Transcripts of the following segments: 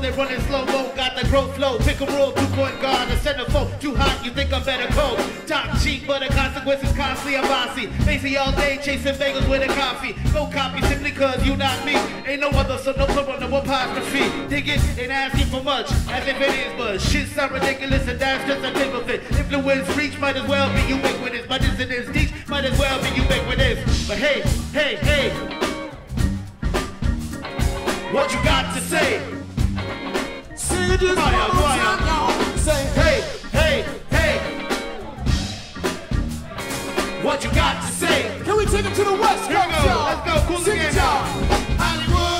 They running slow-mo, got the growth flow. Pick a roll, two-point guard, a centerfold. Too hot, you think I'm better cold. Top cheap, but the consequences constantly are bossy. Lazy all day, chasing bagels with a coffee. No copy, simply cause you not me. Ain't no other, so no problem, no apostrophe. Dig it, ain't asking for much, as if it is, but shit sound ridiculous and that's just a tip of it. Influence reach, might as well be ubiquitous. My dissonance deep, might as well be ubiquitous. But hey, hey, hey, what you got to say? Say hey, hey, hey. What you got to say? Can we take it to the West Coast? Here we go. Let's go. Cool again. Hollywood,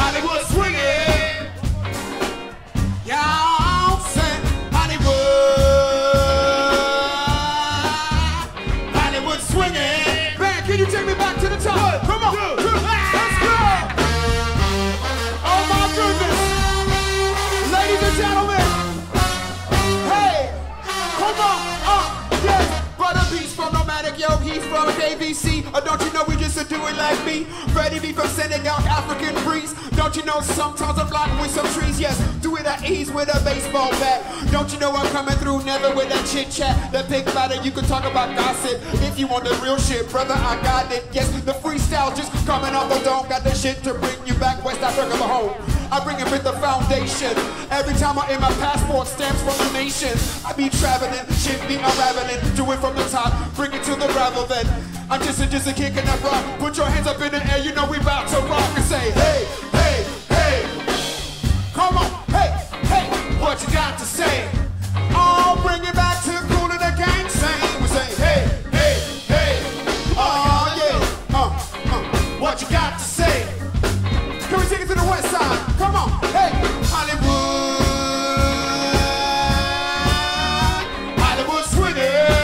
Hollywood swinging. Y'all say Hollywood, Hollywood swinging. Man, can you take me back to the top? Come on. Gentlemen, hey, come on up, yes. Brother B's from Nomadic, yo, he's from KVC. Or don't you know we just do it like me? Freddie V from Senegal, African breeze. Don't you know sometimes I'm blocking with some trees? Yes, do it at ease with a baseball bat. Don't you know I'm coming through, never with that chit chat. That pig platter, you can talk about gossip. If you want the real shit, brother, I got it. Yes, the freestyle just coming off the dome. Got the shit to bring you back West Africa home. I bring it with the foundation. Every time I'm in my passport, stamps from the nation. I be traveling, shit be unraveling. Do it from the top, bring it to the gravel then. I'm just a kicking that rock. Put your hands up in the air, you know we about to rock. And say, hey, hey, hey. Come on, hey, hey. What you got to say? Oh, bring it back to cool in the gang same. We say, hey, hey, hey. Oh, yeah. What you got to say? Can we take it to the West Side? Come on, hey, Hollywood, Hollywood swinging.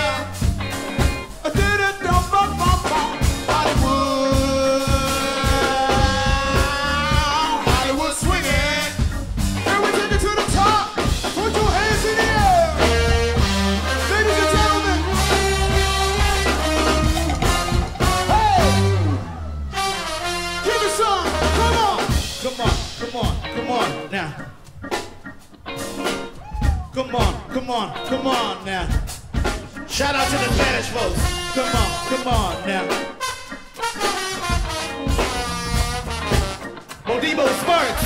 I did it, don't bump, bump, bump. Hollywood, Hollywood swinging. And we take it to the top. Put your hands in the air, ladies and gentlemen. Hey, give me some. Come on, come on. Come on now. Come on, come on, come on now. Shout out to the Spanish folks. Come on, come on now. Modibo Sparks.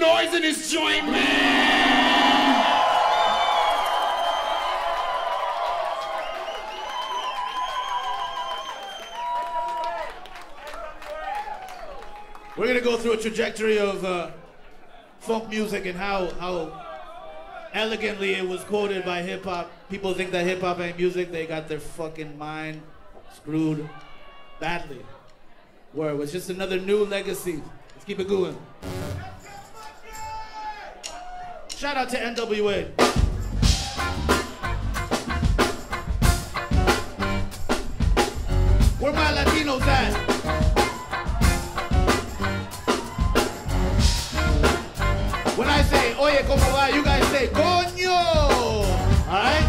noise in his joint, man! We're gonna go through a trajectory of funk music and how elegantly it was quoted by hip hop. People think that hip hop ain't music, they got their fucking mind screwed badly. Word, it was just another new legacy. Let's keep it going. Shout out to N.W.A. Where my Latinos at? When I say, oye, como va? You guys say, coño! Alright?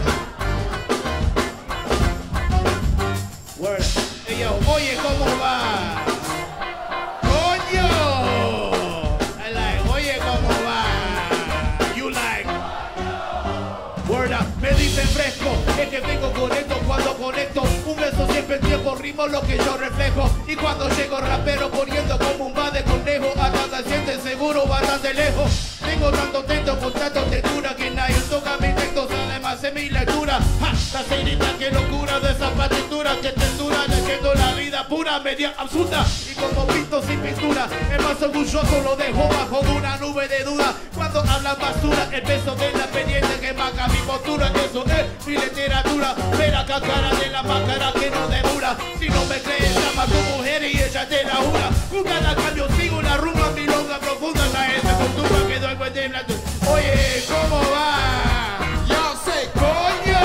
Word. Hey, yo, oye, como va? Coño! I like, oye, como va? You like? Word up. Me dicen fresco, es que vengo con esto cuando conecto. Un beso siempre en tiempo, rimo lo que yo reflejo. Y cuando llego rapero poniendo como un va de conejo. Hasta se sienten seguro, bastante lejos. Tengo tanto texto con tanta textura que nadie toca mis textos, además es mi lectura. ¡Ja! La señorita que locura de esas partituras que textura, leyendo la vida pura, media absurda. Y como pinto sin pintura, el más orgulloso lo dejo bajo de una nube de duda. Cuando hablan basura, el peso de la pendiente que marca mi postura. Eso es mi literatura, la cara de la máscara que no demora. Si no me crees, llama a tu mujer y ella te la jura. Un cada cambio sigo una rumba, mi longa profunda, la esa cultura que doy. Oye, ¿cómo va? Yo sé, coño.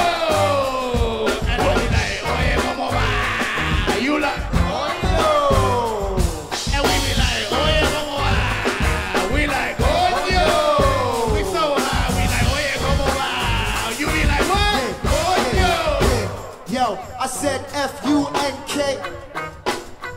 Everybody like, oye, ¿cómo va? You like, coño. And we be like, oye, ¿cómo va? We like, coño. We so high, we like, oye, ¿cómo va? You be like, what? Coño. Yo, I said F-U-N-K.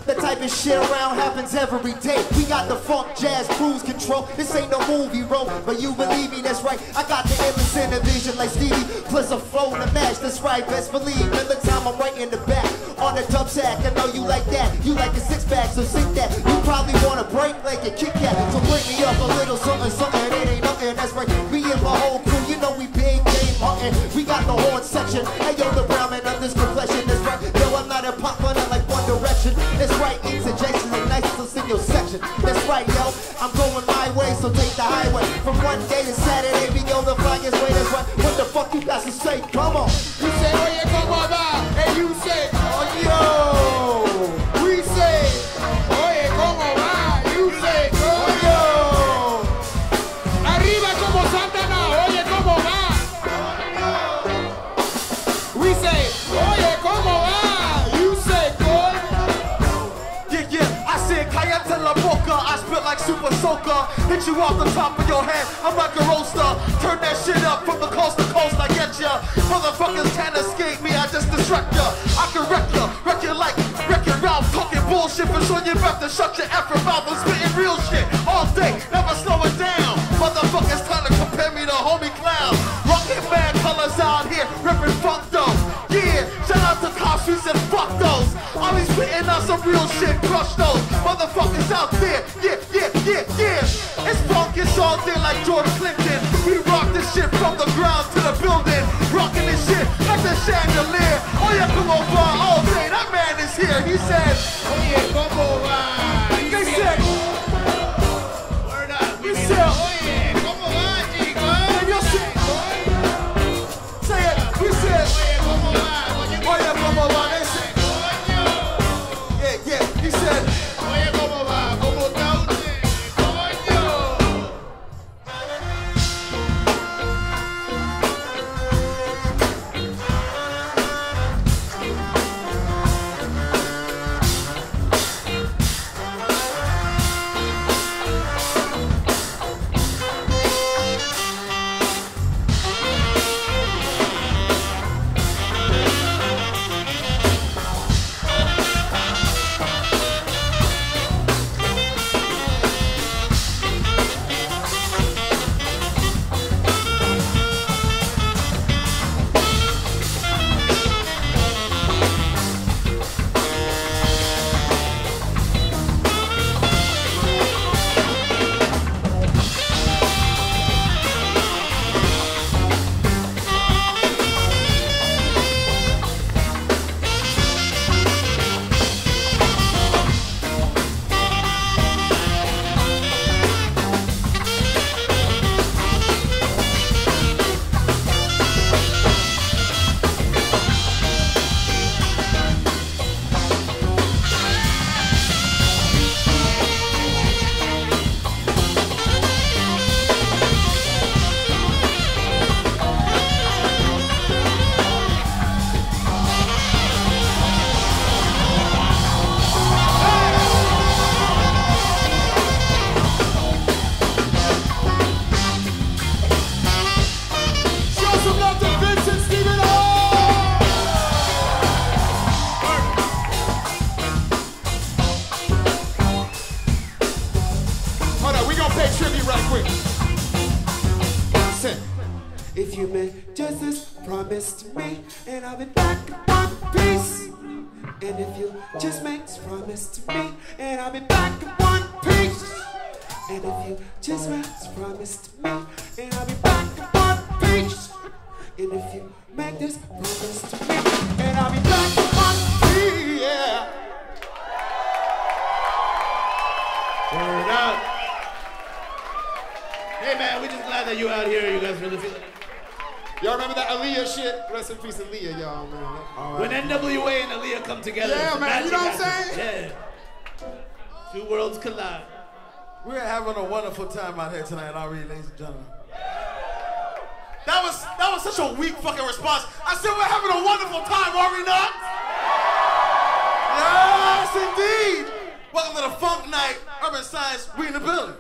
The type of shit around happens every day. We got the funk, jazz, cruise control. This ain't no movie role, but you believe me, that's right. I got the illness and a vision like Stevie, plus a flow to match, that's right, best believe. Milla Thyme, I'm right in the back, on the dub sack. I know you like that, you like a six pack, so sink that. You probably want to break like a Kit Kat, so bring me up a little something, something. It ain't nothing, that's right, me and my whole crew, you know we big game hunting. We got the horn section, hey yo, the brown man of this complexion, that's right. Yo, I'm not a pop runner like One Direction, that's right. Interjections like nicest in your section. That's right, yo. I'm going my way, so take the highway. From one day to Saturday, we go the flyest way. That's right. What the fuck you guys to say? Come on. You say, oh yeah, come on, now. And you say, oh yo. I spit like super soaker, hit you off the top of your head. I'm like a roaster, turn that shit up from the coast to coast. I get ya, motherfuckers can't escape me. I just distract ya, I can wreck ya like Wreck-It Ralph. Talking bullshit, for sure you have to shut your effing mouth. I'm spitting real shit all day, never slow it down. Motherfuckers trying to compare me to homie clown. Rocket man colors out here, ripping funk though. Yeah, shout out to cops, we said fuck those. Always spitting out some real shit, crush those motherfuckers out there. Yeah. It's funk, it's all day like George Clinton. We rock this shit from the ground to the building. Rocking this shit like the chandelier. Oh yeah, come on, bar all day. That man is here. He said, oh yeah, come on. They said, word up. You said, oh yeah, come on, chico. And you said, say it. You said, oh yeah, come on. They said, yeah. He said. just me, and I'll be back in one piece. And if you just make a promise to me, and I'll be back in one piece. And if you just make a promise to me, and I'll be back in one piece. And if you make this promise to me, and I'll be back in one piece. Yeah. Word up. Hey man, we're just glad that you're out here. You guys really feel it. Y'all remember that Aaliyah shit? Rest in peace, Aaliyah, y'all, man. Right. When N.W.A. and Aaliyah come together, yeah, man, you know what I'm saying? Yeah. Two worlds collide. We're having a wonderful time out here tonight, already, ladies and gentlemen. That was such a weak fucking response. I said we're having a wonderful time, are we not? Yes, indeed. Welcome to the Funk Night, Urban Science. We in the building.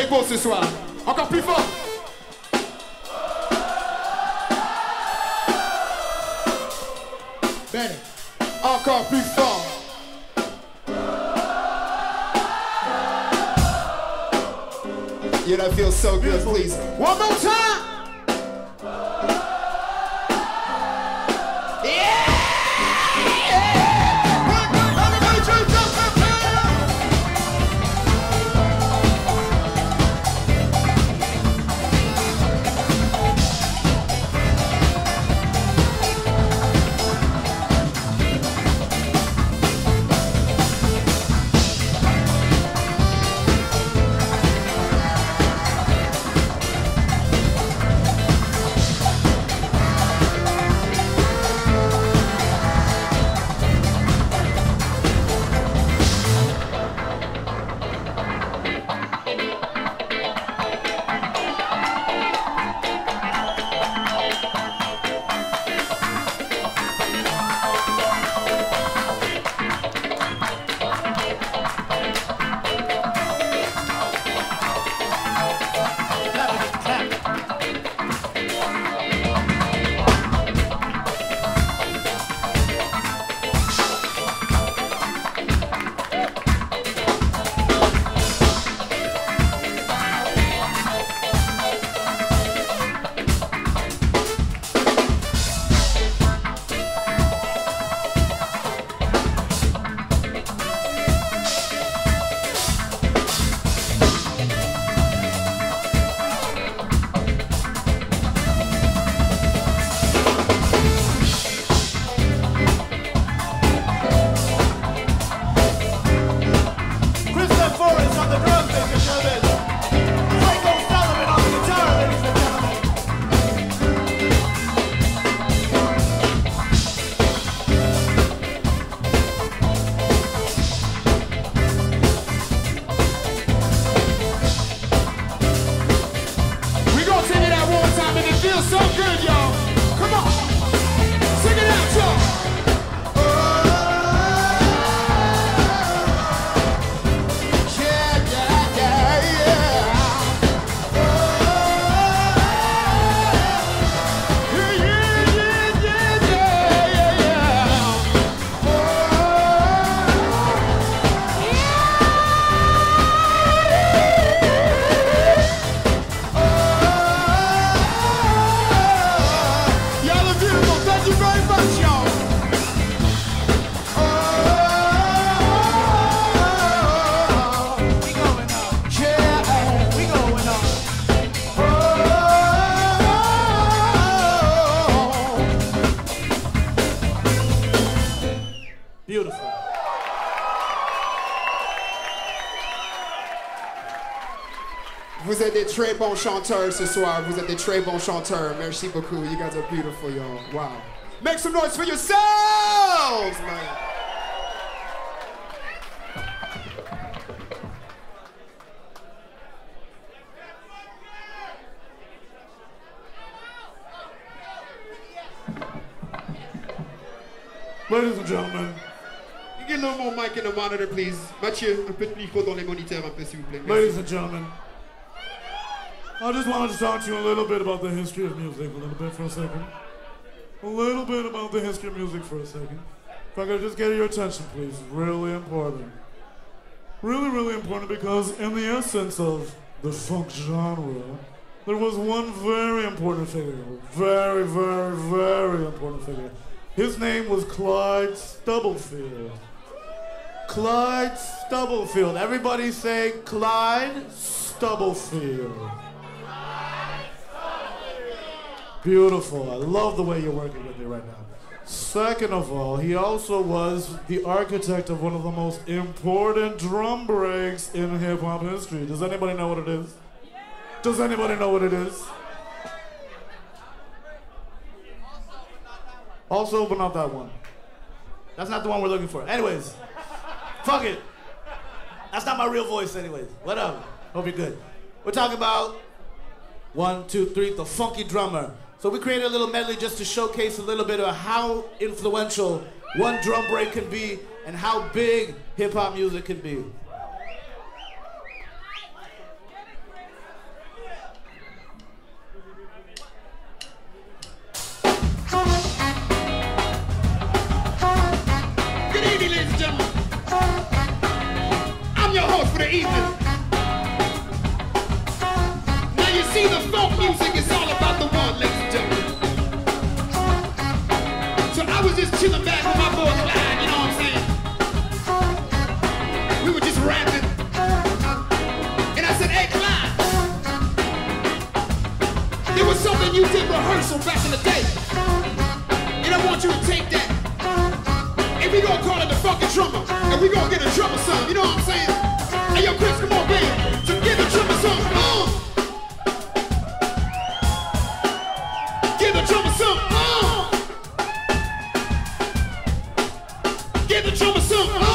est beau ce soir. Encore plus fort. Ben, encore plus fort. You know, feel so good, please. One more time. Vous êtes des très bons chanteurs ce soir. Vous êtes des très bons chanteurs. Merci beaucoup. You guys are beautiful, y'all. Wow. Make some noise for yourselves, man. Ladies and gentlemen. You get no more mic and a monitor, please. Mathieu, un peu de micro dans les moniteurs, un peu, s'il vous plaît. Ladies and gentlemen. I just wanted to talk to you a little bit about the history of music, a little bit for a second. If I could just get your attention, please. Really important. Really, really important, because in the essence of the funk genre, there was one very important figure. Very, very, very important figure. His name was Clyde Stubblefield. Clyde Stubblefield. Everybody say Clyde Stubblefield. Beautiful. I love the way you're working with me right now. Second of all, he also was the architect of one of the most important drum breaks in hip-hop history. Does anybody know what it is? Does anybody know what it is? Also, but not that one. That's not the one we're looking for. Anyways, fuck it. That's not my real voice anyways. Whatever. Hope you're good. We're talking about 1, 2, 3, the funky drummer. So we created a little medley just to showcase a little bit of how influential one drum break can be and how big hip hop music can be. evening. Now you see the folk music is all about the one, ladies and gentlemen. So I was just chilling back with my boy Clyde, you know what I'm saying? We were just rapping. And I said, hey Clyde, there was something you did rehearsal back in the day. And I want you to take that. And we gonna call it the fucking drummer. And we gonna get a drummer song, you know what I'm saying? Hey, yo, Chris, come on, man. So give the drummer something. Come on. Give the drummer something. Come on. Give the drummer something. Come on.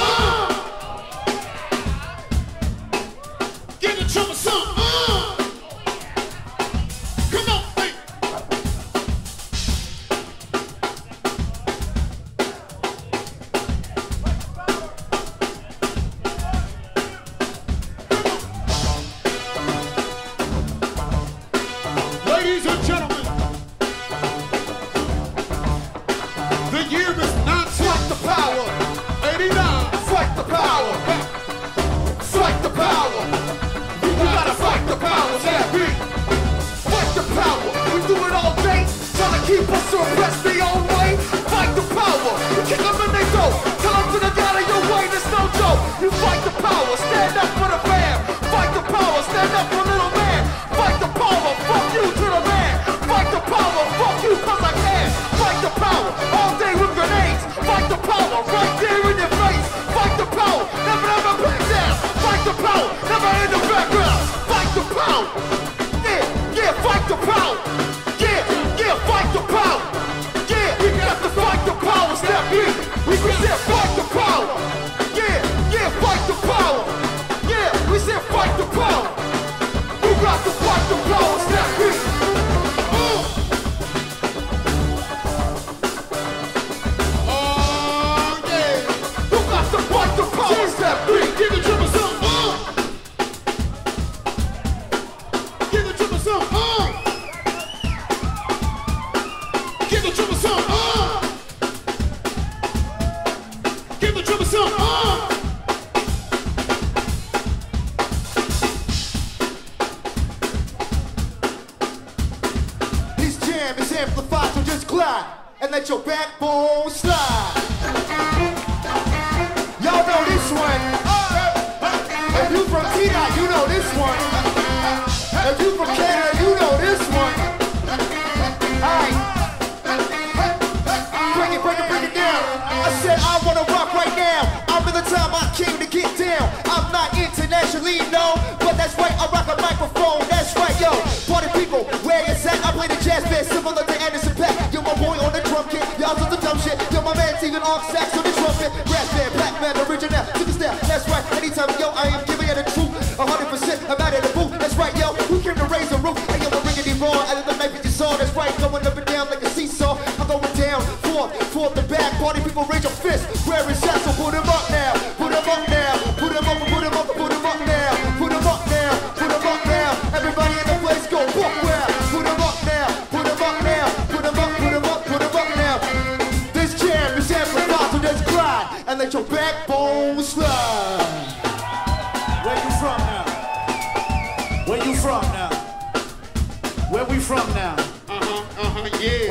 Give the drummer something. Come on, hey.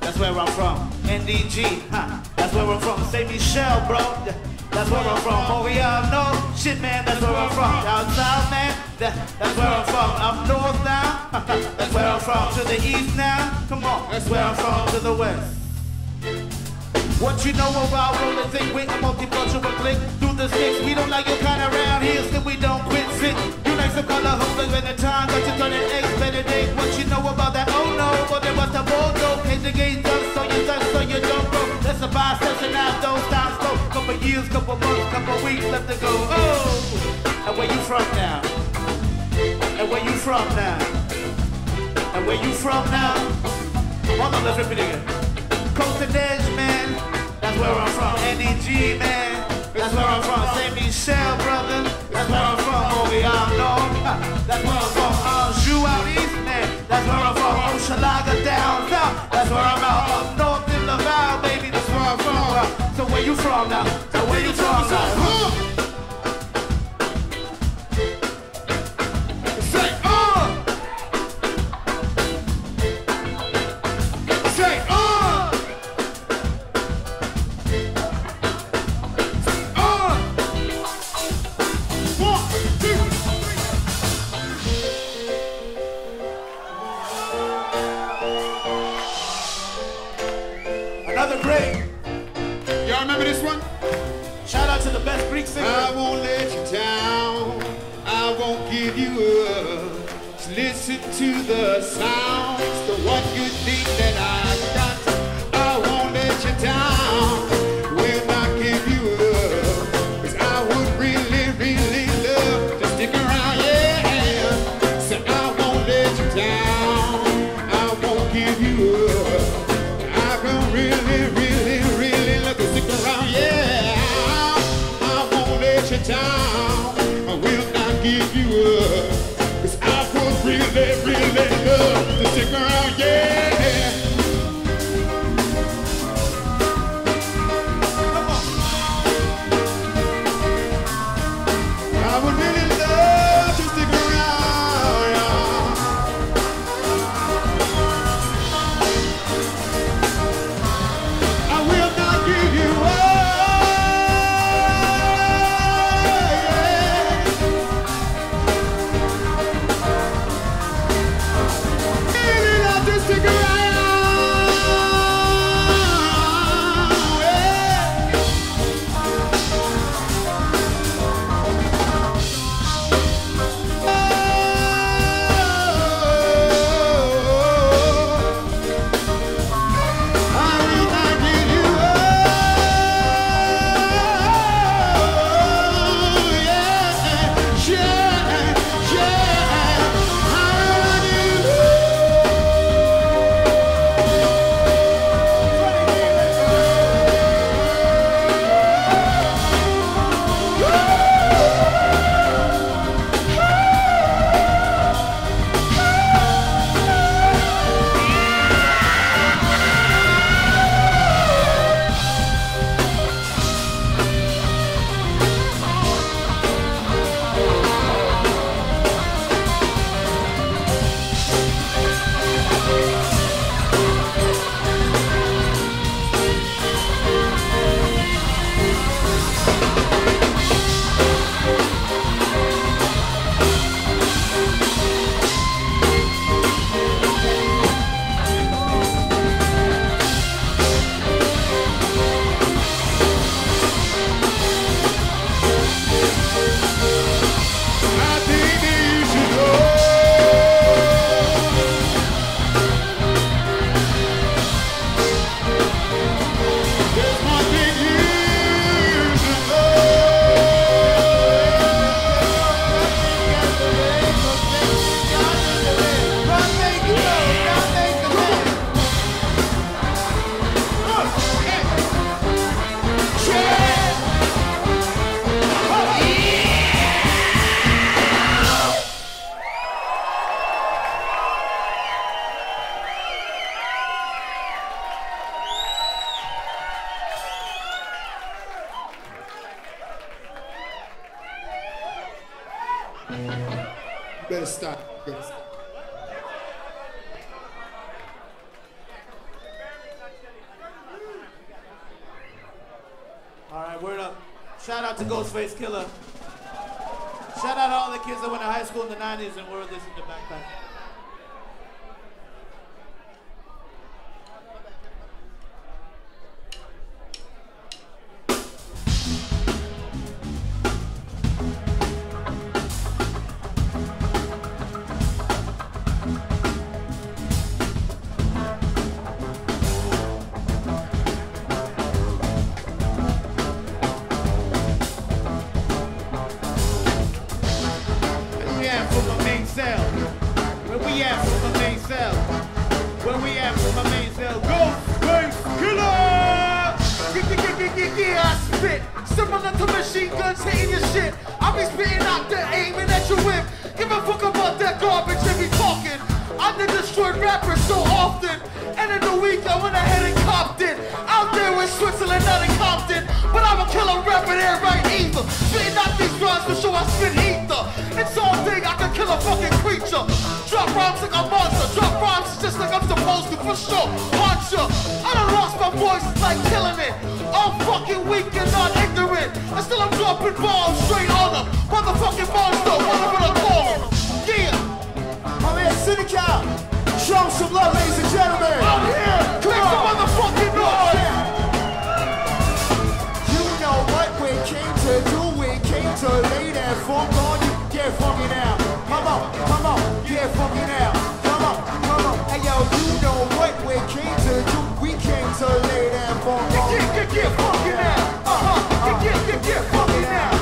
That's where I'm from, Anjou out east, man. That's where I'm from, from now? And where you from now? killer rapping air right either. Spitting out these rhymes for sure I spit ether. It's all day I can kill a fucking creature. Drop rhymes like a monster. Drop rhymes just like I'm supposed to for sure. Punch ya. I done lost my voice, it's like killing it. I'm fucking weak and not ignorant. And still I'm dropping balls straight on them. Motherfucking monster, one of them all. Yeah. My man Scynikal. Show him some love, ladies and gentlemen. I'm here. Come make on. The motherfucking noise. So lay that funk on you, get funky now. Come on, come on, get funky now. Come on, come on. Hey yo, you know what we came to do? We came to lay that funk on you. Get funky now. Get funky now.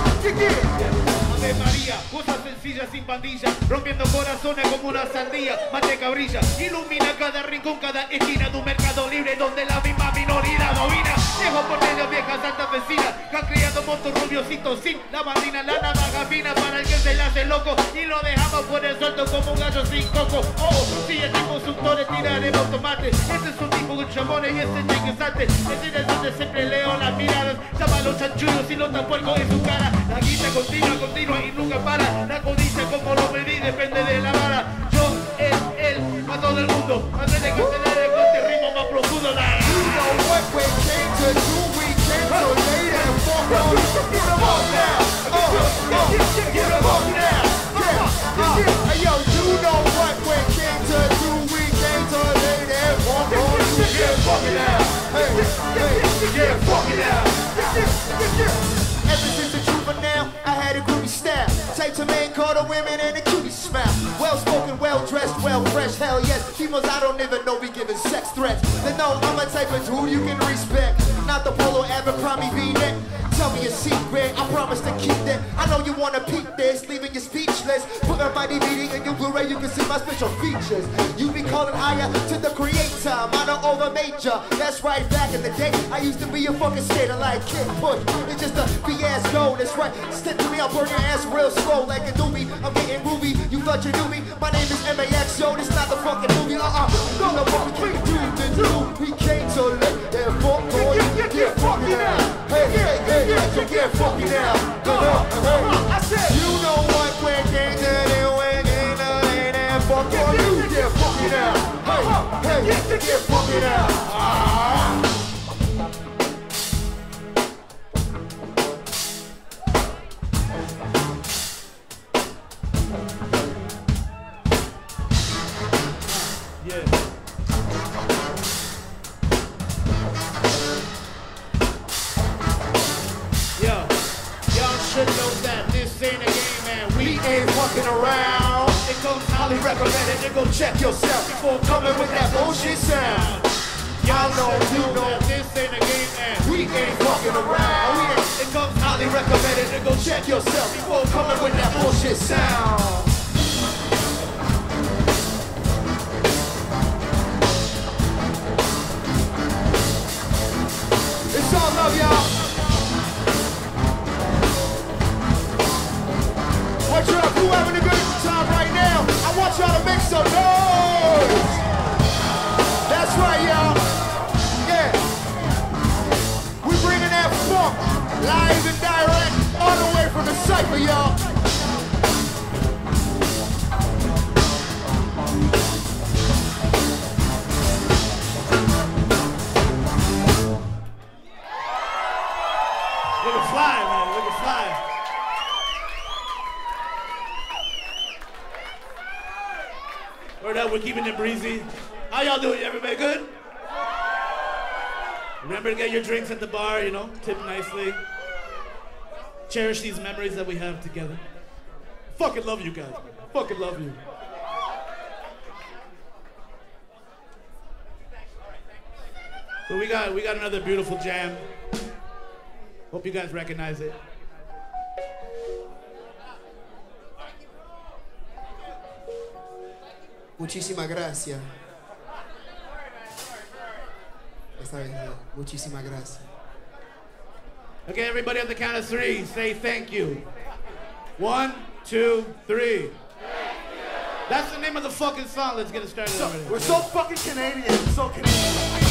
Ave María, cosas sencillas sin pandillas, rompiendo corazones como una sandía, manteca brilla, ilumina cada rincón, cada esquina de un mercado libre donde la misma minoría domina. Llego por medio viejas altas vecinas, que han criado montos rubios y tocín, la bandina, la navaja fina para el que se la hace loco, y lo dejamos por el suelto como un gallo sin coco. Oh, si el tipo es un tore, tiraremos tomates, este es un tipo de chamones y este chico es antes, este es donde siempre leo las miradas, llama a los chanchullos y los tapuercos en su cara, la guita continua y nunca para, la codicia como lo pedí depende de la vara. Yo, él, a todo el mundo, antes de que se le dé con este ritmo más profundo. La... You know what we came to do, we came to lay that funk on you. Get up on now, oh, get up on now. Hey yo, you know what we came to do, we came to lay that funk on you. Get fucking out, hey, get fucking out. Ever since the juvenile, I had a groovy style. Type to man, call the women and the cutie smile. Well spoken, well dressed, well fresh, hell yes. Females I don't even know be giving sex threats. They know I'm a type of dude you can respect. Not the polo Abercrombie V-neck. Tell me a secret, I promise to keep that. I know you wanna peep this, leaving you speechless. Put up my DVD in your Blu-ray, you can see my special features. You be calling higher to the creator, minor over major. That's right, back in the day, I used to be a fucking skater like Kid Push. It's just a fiasco, that's right. Stick to me, I'll burn your ass real slow like a doobie. I'm getting groovy, you thought you knew me. My name is M.A.X. Yo, this not the fucking movie, No, what we came to do. We came to let that fuck on you. Get fucking out. Hey, hey, hey. You get funky now. I said, you know what we're getting and fuck on you. Get funky now. Hey, hey, you get funky now. Yeah. Ain't fucking around. It goes highly recommended to go check yourself before coming with that bullshit sound. Y'all know you know this ain't a game and we ain't fucking around. It goes highly recommended to go check yourself before coming with that bullshit sound. It's all love, y'all. What's up? You having a good time right now? I want y'all to make some noise. That's right, y'all. Yeah. We bringing that funk live and direct all the way from the cypher, y'all. Look at Fly, man. Look at Fly. Word up, we're keeping it breezy. How y'all doing? Everybody good? Remember to get your drinks at the bar, you know, tip nicely. Cherish these memories that we have together. Fucking love you guys. Fucking love you. But we got another beautiful jam. Hope you guys recognize it. Muchísimas gracias. Esta vez, muchísimas gracias. Okay, everybody on the count of three, say thank you. 1, 2, 3. Thank you. That's the name of the fucking song. Let's get it started. So, we're so fucking Canadian. So Canadian. Hey.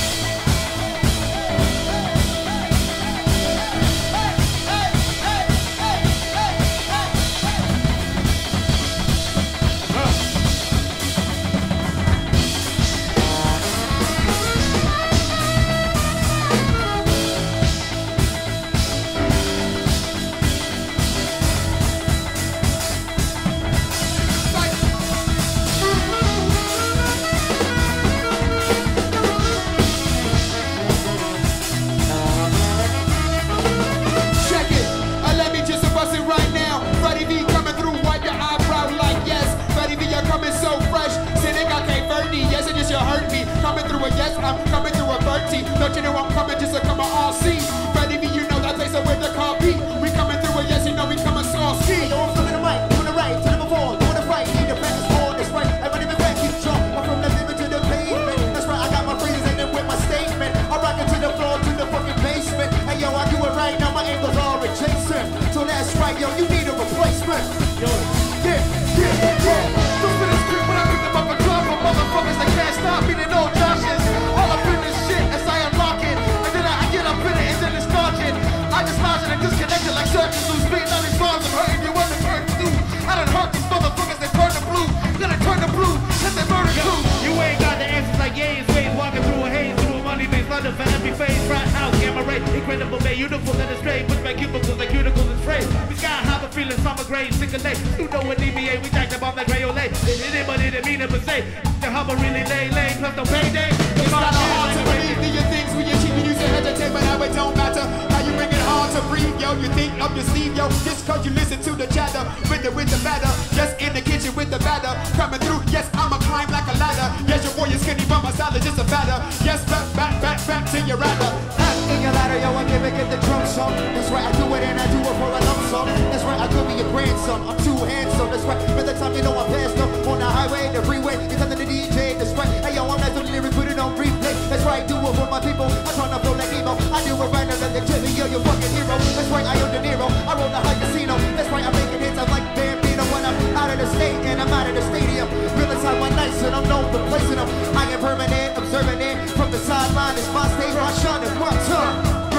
yo, you need a replacement. Yo. Yeah, yeah, yeah. So for this creep, when I pick them up and drop them, motherfuckers, they can't stop me, they know Josh's. All up in this shit as I unlock it. And then I get up in it and then it's knocking. I just lodge it and disconnect it like circuits loose. Spitting on these bombs, I'm hurting you, I'm hurt too. I done hurt these motherfuckers, they turn to blue. Gonna turn to blue, cause they murder too. You ain't got the answers like Ye's ways, walking through a haze, through a money maze, London for every phase, right out, camera ray, incredible bay, uniform and a stray, push my cubicles like cuticles and trays. We sky high for feelings, summer grade, sick and late, you know what DBA, we jacked up on that Gray-O-Lay. Anybody that mean it but say, the hubba really lay, plus the payday. It's not hard to believe in your things when you're cheap, you used to hesitate, but now it don't matter. To breathe, yo, you think up your sleeve, yo, just cause you listen to the chatter, with the batter, just in the kitchen with the batter, coming through, yes, I'ma climb like a ladder, yes, your boy is skinny, but my style is just a batter, yes, back to your rapper, in your ladder, yo, I give it, get the drum song, that's right, I do it and I do it for a lump sum, that's right, I could be your grandson, I'm too handsome, that's right, by the time you know I passed up, on the highway, the freeway, it's under the DJ, that's right, hey, yo, I'm not doing lyrics, put it on replay, that's right, do it for my people, I turn up on that emo, I do it right now, let them tell me, yo, you're fucking hero, that's right, I own the Nero, I roll the high casino, that's right, I'm making hits, I'm like Bambino, when I'm out of the state and I'm out of the stadium, real inside my nights and I'm known for placing them, I am permanent, observing it, from the sideline, it's my stage, my shine, it's my turn, said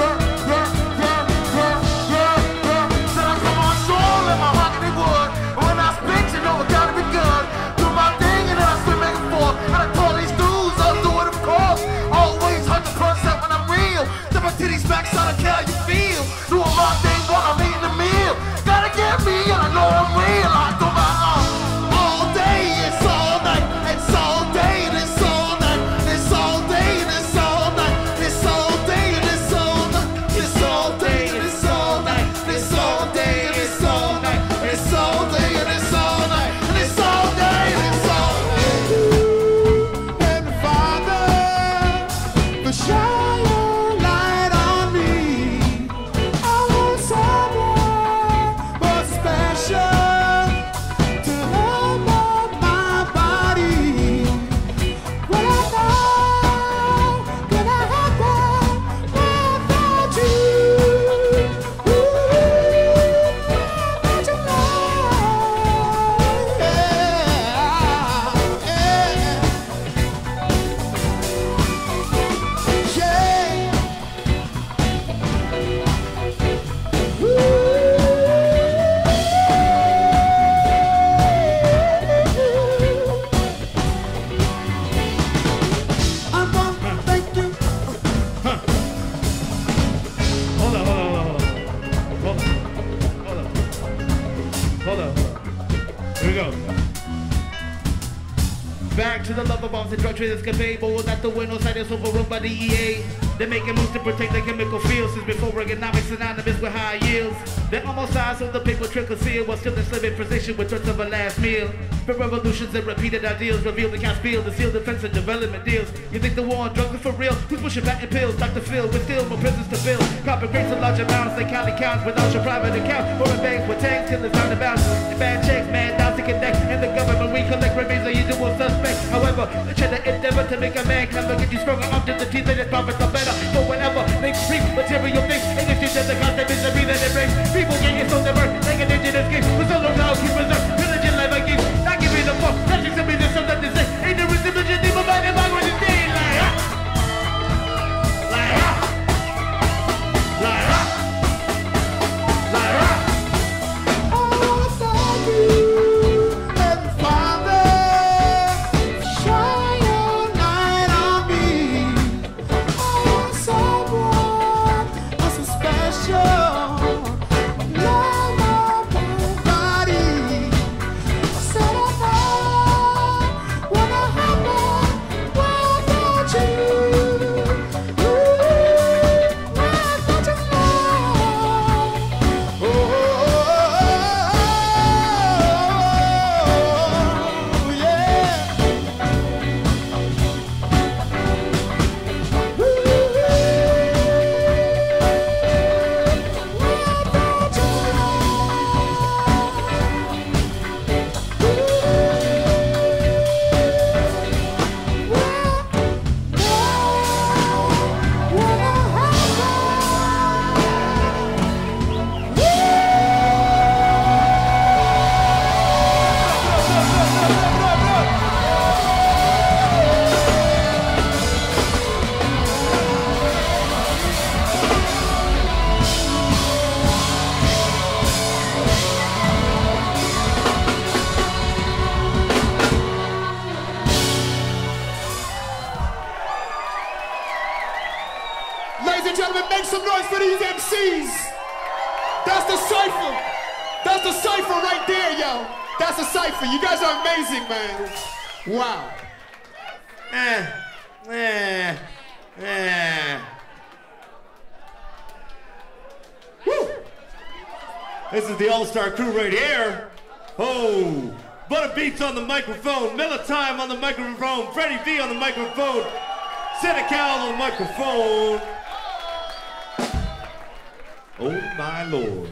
I come on soul in my pocket it would, but when I spit, you know it gotta be good, do my thing and then I swim back and forth, and I told these dudes, I'll do it of course, always hunt the concept when I'm real, step my titties back, so I don't care how you feel. Doing my thing while I'm eating a meal. Gotta get me and I know I'm real. I do my own all day, it's all night. It's all day and it's all night. It's all day and it's all night. It's all day and it's all night. It's all day and it's all night. It's all day and it's all night. It's all day and it's all night. And it's all day and it's all night. And the Father, the Shadow. Traders escapade, but without the window side is overrun by the EA. They're making moves to protect the chemical fields since before economics synonymous with high yields. They're almost size of the paper trick concealed while still in slimming precision with threats of a last meal. For revolutions and repeated ideals reveal the cast field, the seal defense and development deals. You think the war on drugs is for real? Who's pushing back and pills? Dr. Phil with still more prisons to build. Copper grapes in large amounts, they cali counts without your private account. Foreign banks with tanks till it's down to bounce. Bad checks, man, down to connect. And the government we collect remains a usual suspect. However, the cheddar endeavor to make a man come and get you stronger up to the teeth that his profits are better. For whatever, they creep material things. And if you just the concept misery that it brings. People getting so diverse, like an indigenous game. With solo now, keep reserved, religion like a game. Not giving a fuck, not just something that's something to say. Ain't there is a religion, even by the migrant is dead. Like, ah! Like, ah! Like, ah! Like, ah! That's a cipher right there, yo. That's a cipher. You guys are amazing, man. Wow. Woo. This is the all-star crew right here. Oh. Butta Beats on the microphone, Milla Thyme on the microphone, Freddie V on the microphone, Scynikal on the microphone. Oh my lord.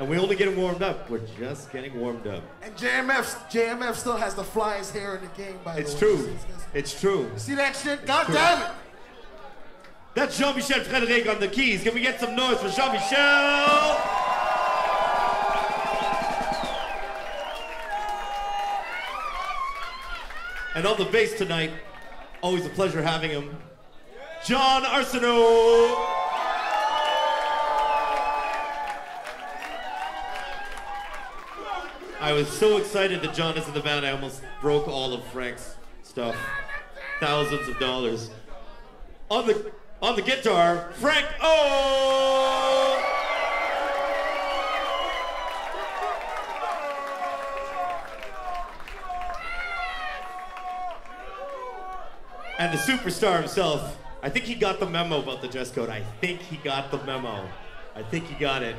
And we only getting warmed up. We're just getting warmed up. And JMF still has the flyest hair in the game, by the way. It's true. It's true. See that shit? God damn it! That's Jean-Michel Frédéric on the keys. Can we get some noise for Jean-Michel? And on the bass tonight, always a pleasure having him, Jon Arseneau. I was so excited that Jon is in the band, I almost broke all of Frank's stuff. Thousands of dollars. On the guitar, Frank O. And the superstar himself, I think he got the memo about the dress code. I think he got the memo. I think he got it.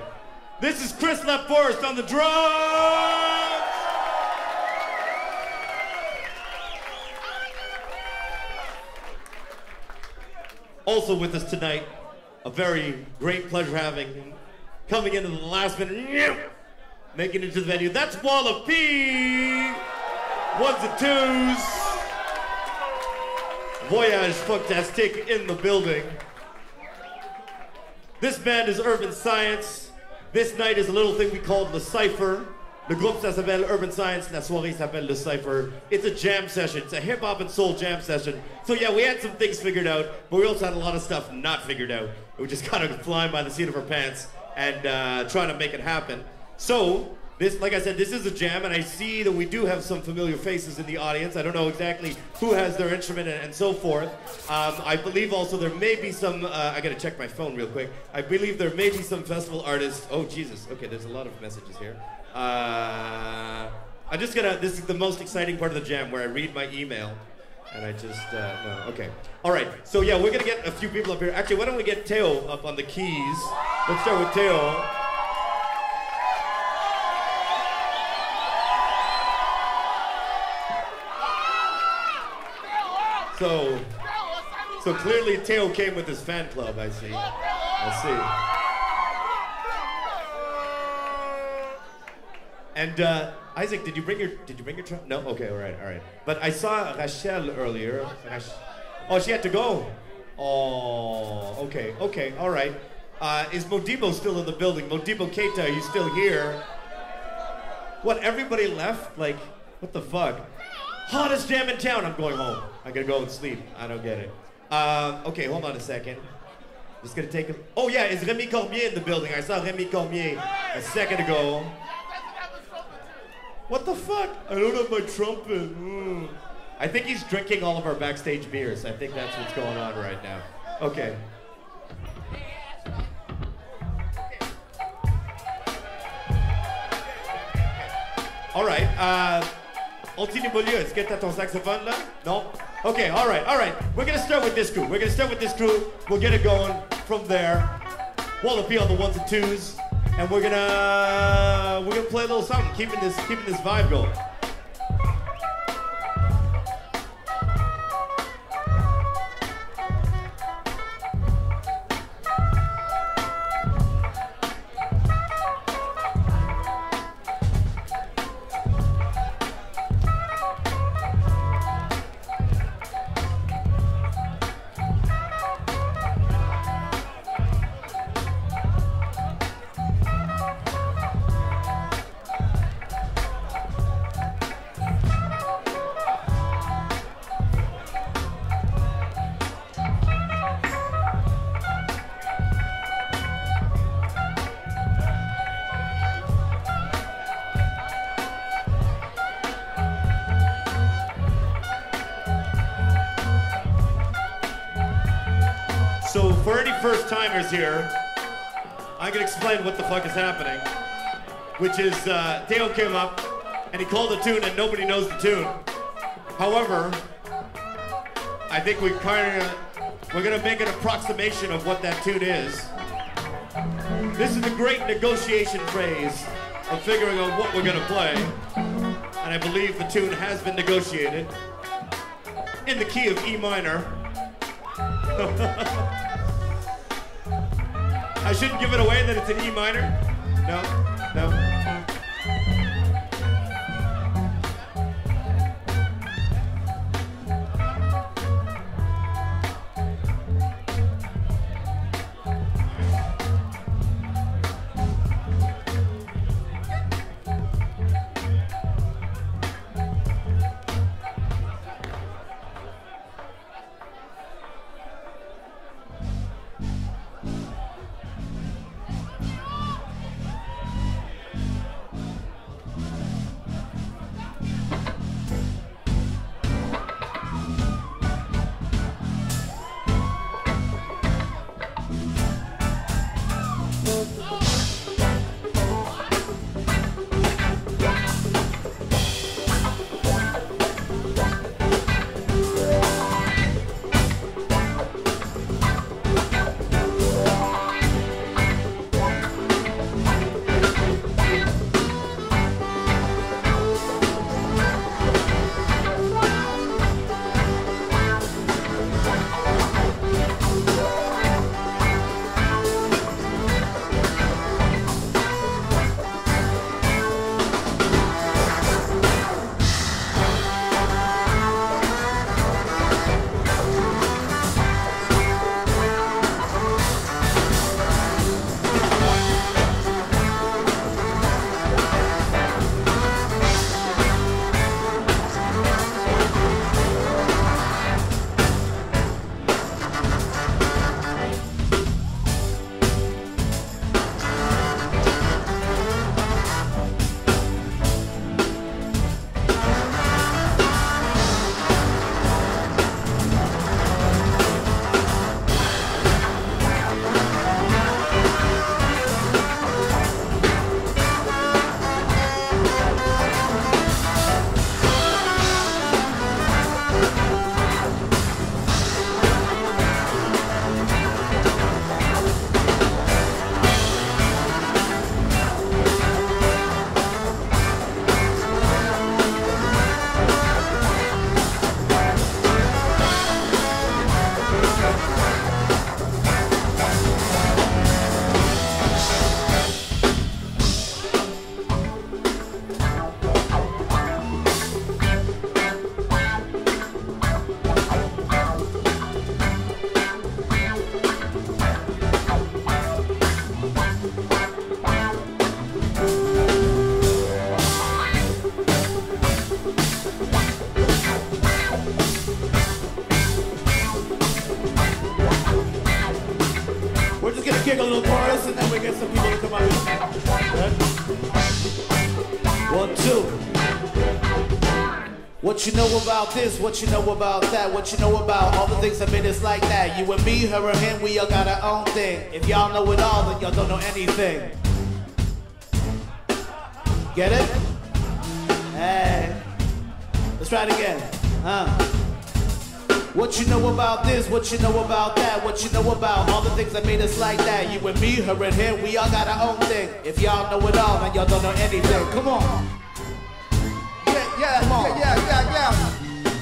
This is Chris Lepp-Forest on the drums! Also with us tonight, a very great pleasure having him. Coming into the last minute, making it to the venue. That's Walla-P! Ones and twos. Voyage Fucktastic in the building. This band is Urban Science. This night is a little thing we call the Cypher. Le groupe ça s'appelle Urban Science, la soirée s'appelle le Cypher. It's a jam session, it's a hip hop and soul jam session. So yeah, we had some things figured out, but we also had a lot of stuff not figured out. We just kind of flying by the seat of our pants and trying to make it happen. So, this, like I said, this is a jam, and I see that we do have some familiar faces in the audience. I don't know exactly who has their instrument and so forth. I believe also there may be some, I gotta check my phone real quick. I believe there may be some festival artists. Oh, Jesus, okay, there's a lot of messages here. I'm just gonna, this is the most exciting part of the jam where I read my email, and I just, no, okay. All right, so yeah, we're gonna get a few people up here. Actually, why don't we get Teo up on the keys? Let's start with Teo. So clearly Teo came with his fan club, I see. I see. And Isaac, did you bring your truck? No? Okay, all right. But I saw Rachel earlier. Oh, she had to go. Oh, okay, all right. Is Modibo still in the building? Modibo Keita, are you still here? What, everybody left? Like, what the fuck? Hottest jam in town, I'm going home. I gotta go and sleep, I don't get it. Okay, hold on a second. Just gonna take a... Oh yeah, is Remy Cormier in the building? I saw Remy Cormier a second ago. What the fuck? I don't have my trumpet. Mm. I think he's drinking all of our backstage beers. I think that's what's going on right now. Okay. All right, Anthony Pajot, est-ce que t'as ton saxophone là? No? Okay, all right. We're gonna start with this crew. We'll get it going from there. Walla-P on the ones and twos, and we're gonna play a little something, keeping this vibe going. First timers here, I can explain what the fuck is happening. which is Dale came up and he called a tune and nobody knows the tune. However, I think we kind of, we're gonna make an approximation of what that tune is. This is the great negotiation phase of figuring out what we're gonna play. And I believe the tune has been negotiated in the key of E minor. I shouldn't give it away that it's in E minor. No, What you know about this, what you know about that, what you know about all the things that made us like that. You and me, her and him, we all got our own thing. If y'all know it all, then y'all don't know anything. Get it? Hey. Let's try it again. What you know about this, what you know about that, what you know about all the things that made us like that. You and me, her and him, we all got our own thing. If y'all know it all, then y'all don't know anything. Come on. Yeah.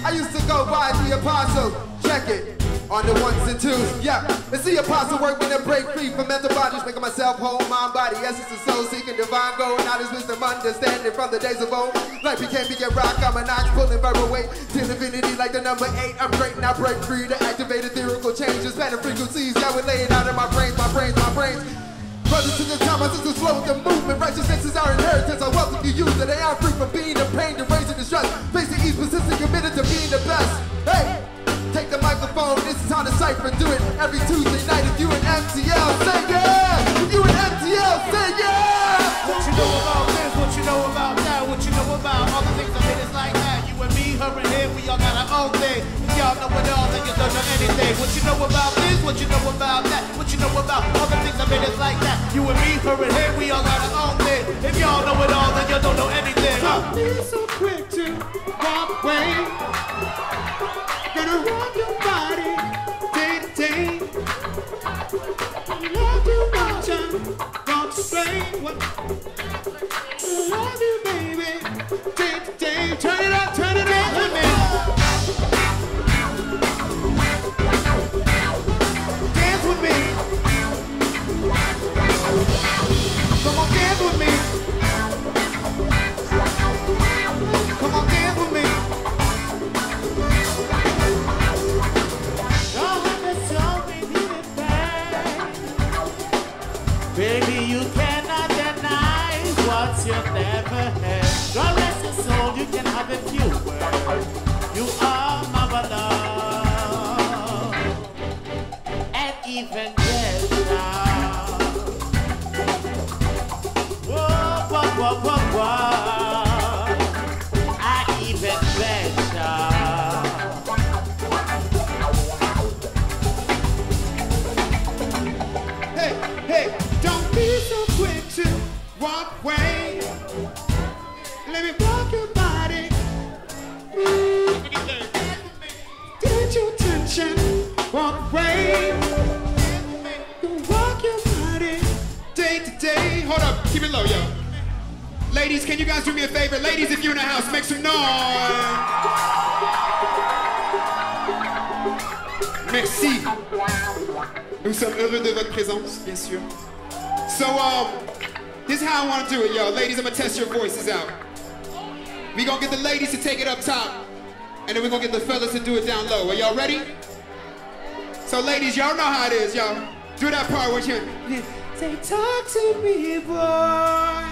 I used to go by the Apostle, check it, on the ones and twos, yeah. It's the Apostle work when I break free from mental bondage, making myself whole, mind, body, essence, and soul, seeking divine gold, knowledge, wisdom, understanding from the days of old. Life became me a rock, I'm an ox, pulling verbal weight, to divinity like the number 8, I'm great and I break free to activate ethereal changes, pattern frequencies, that would lay it out in my brains, Brothers to the time, my sisters flow with the movement. Righteousness is our inheritance, our wealth if you use it. They are free from being the pain, to raising the stress. Facing each persistent, committed to being the best. Hey, take the microphone, this is how the cypher do it. Every Tuesday night, if you an MTL, say yeah! If you an MTL, say yeah! What you know about this, what you know about that, what you know about all the things that made us like that. You and me, her and him, we all got our own thing. If y'all know it all, then you don't know anything. What you know about this? what you know about that, what you know about all the things that made us like that. You and me, her and him, we all got our own thing. If y'all know it all, then y'all don't know anything. Don't be so quick to walk away. Gonna rock your body day to day. I love you, watching, don't say what. I love you, baby, day to day. Turn it up, turn it up with me. You never had. God rest your soul, you can have it few words. You are my love. And even yes now. Whoa, whoa, whoa, whoa, whoa. I even better. Hey, hey, don't be so quick to walk away. Let me walk your body. Get your tension, walk away. Walk your body day to day. Hold up, keep it low, yo. Ladies, can you guys do me a favor? Ladies, if you're in the house, make some noise. Merci. Nous sommes heureux de votre présence, bien sûr. So, this is how I want to do it, yo. Ladies, I'm gonna test your voices out. We're gonna get the ladies to take it up top, and then we're gonna get the fellas to do it down low. Are y'all ready? So ladies, y'all know how it is, y'all. Do that part with you. Say, talk to me, boy.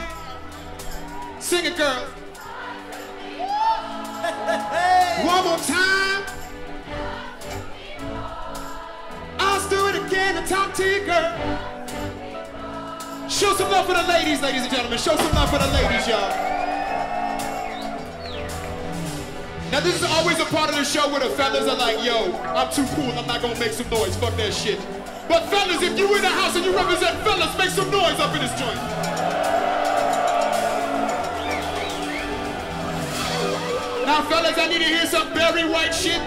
Sing it, girl. One more time. I'll do it again and talk to you, girl. Show some love for the ladies, ladies and gentlemen. Show some love for the ladies, y'all. Now this is always a part of the show where the fellas are like, yo, I'm too cool, I'm not gonna make some noise, fuck that shit. But fellas, if you in the house and you represent fellas, make some noise up in this joint. Now fellas, I need to hear some Barry White shit.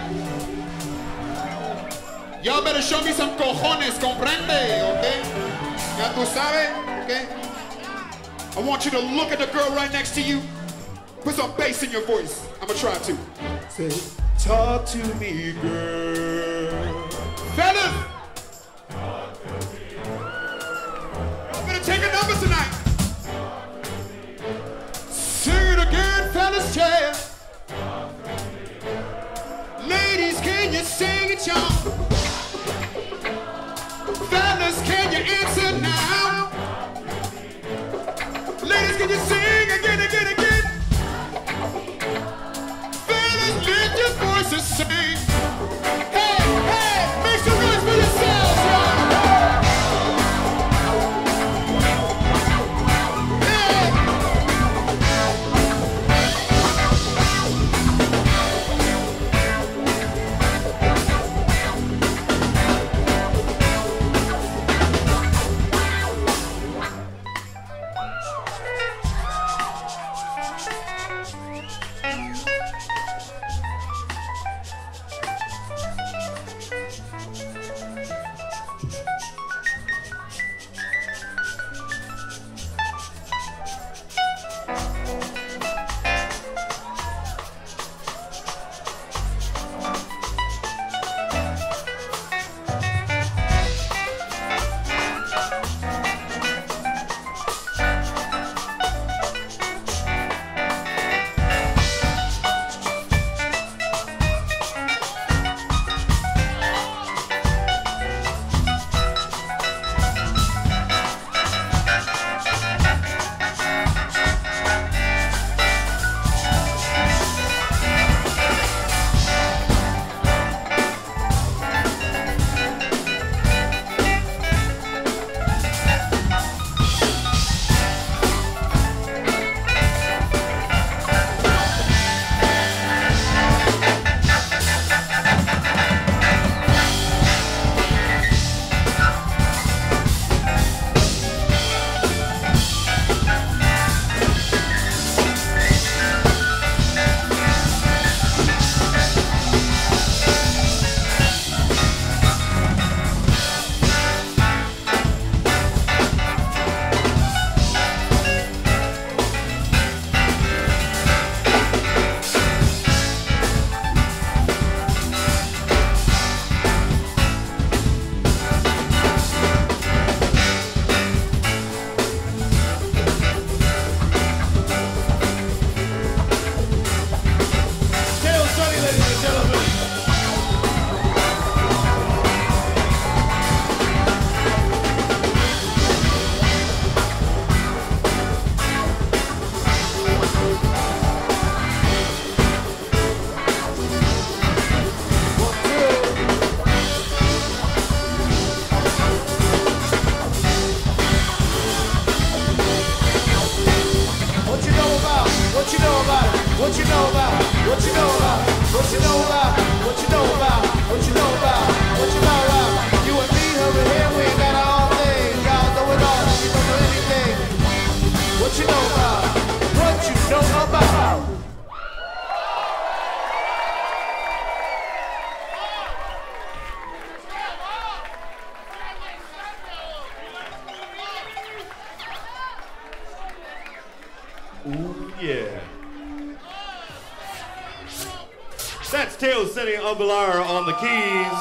Y'all better show me some cojones, comprende, okay? Ya tu sabes, okay? I want you to look at the girl right next to you. Put some bass in your voice. I'ma try to. Say, talk to me, girl. Fellas! Talk to me, girl. I'm gonna take a number tonight. Talk to me, girl. Sing it again, fellas, yeah. Talk to me, girl. Ladies, can you sing it, y'all? Fellas, can you answer now? Talk to me, girl. Ladies, can you sing again, again, again? To sing. Hey, hey, make some noise for yourselves, y'all. Hey. What you know about it? What you know about it? What you know about it? What you know about it? What you know about it? What you know about it? What you know about it? You and me over here, we ain't got our own thing. Y'all know it all, you don't know anything. What you know about it? What you know about it? Yeah. That's Teo Seni Umbalara on the keys.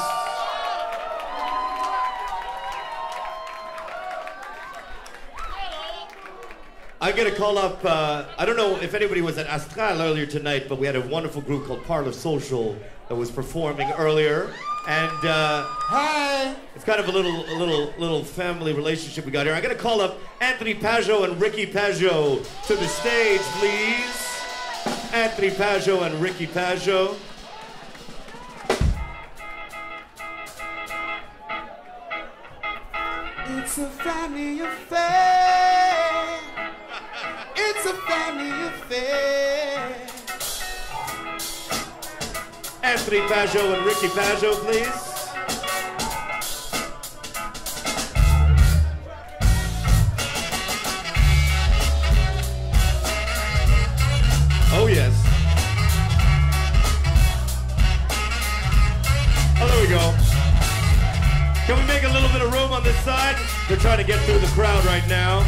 I get a call up, I don't know if anybody was at Astral earlier tonight, but we had a wonderful group called Parlor Social that was performing earlier. And hi, it's kind of a little family relationship we got here. I'm gonna call up Anthony Pajot and Ricky Pajot to the stage, please. Anthony Pajot and Ricky Pajot. It's a family affair. It's a family affair. Anthony Pajot and Ricky Pajot, please. Oh, yes. Oh, there we go. Can we make a little bit of room on this side? They're trying to get through the crowd right now.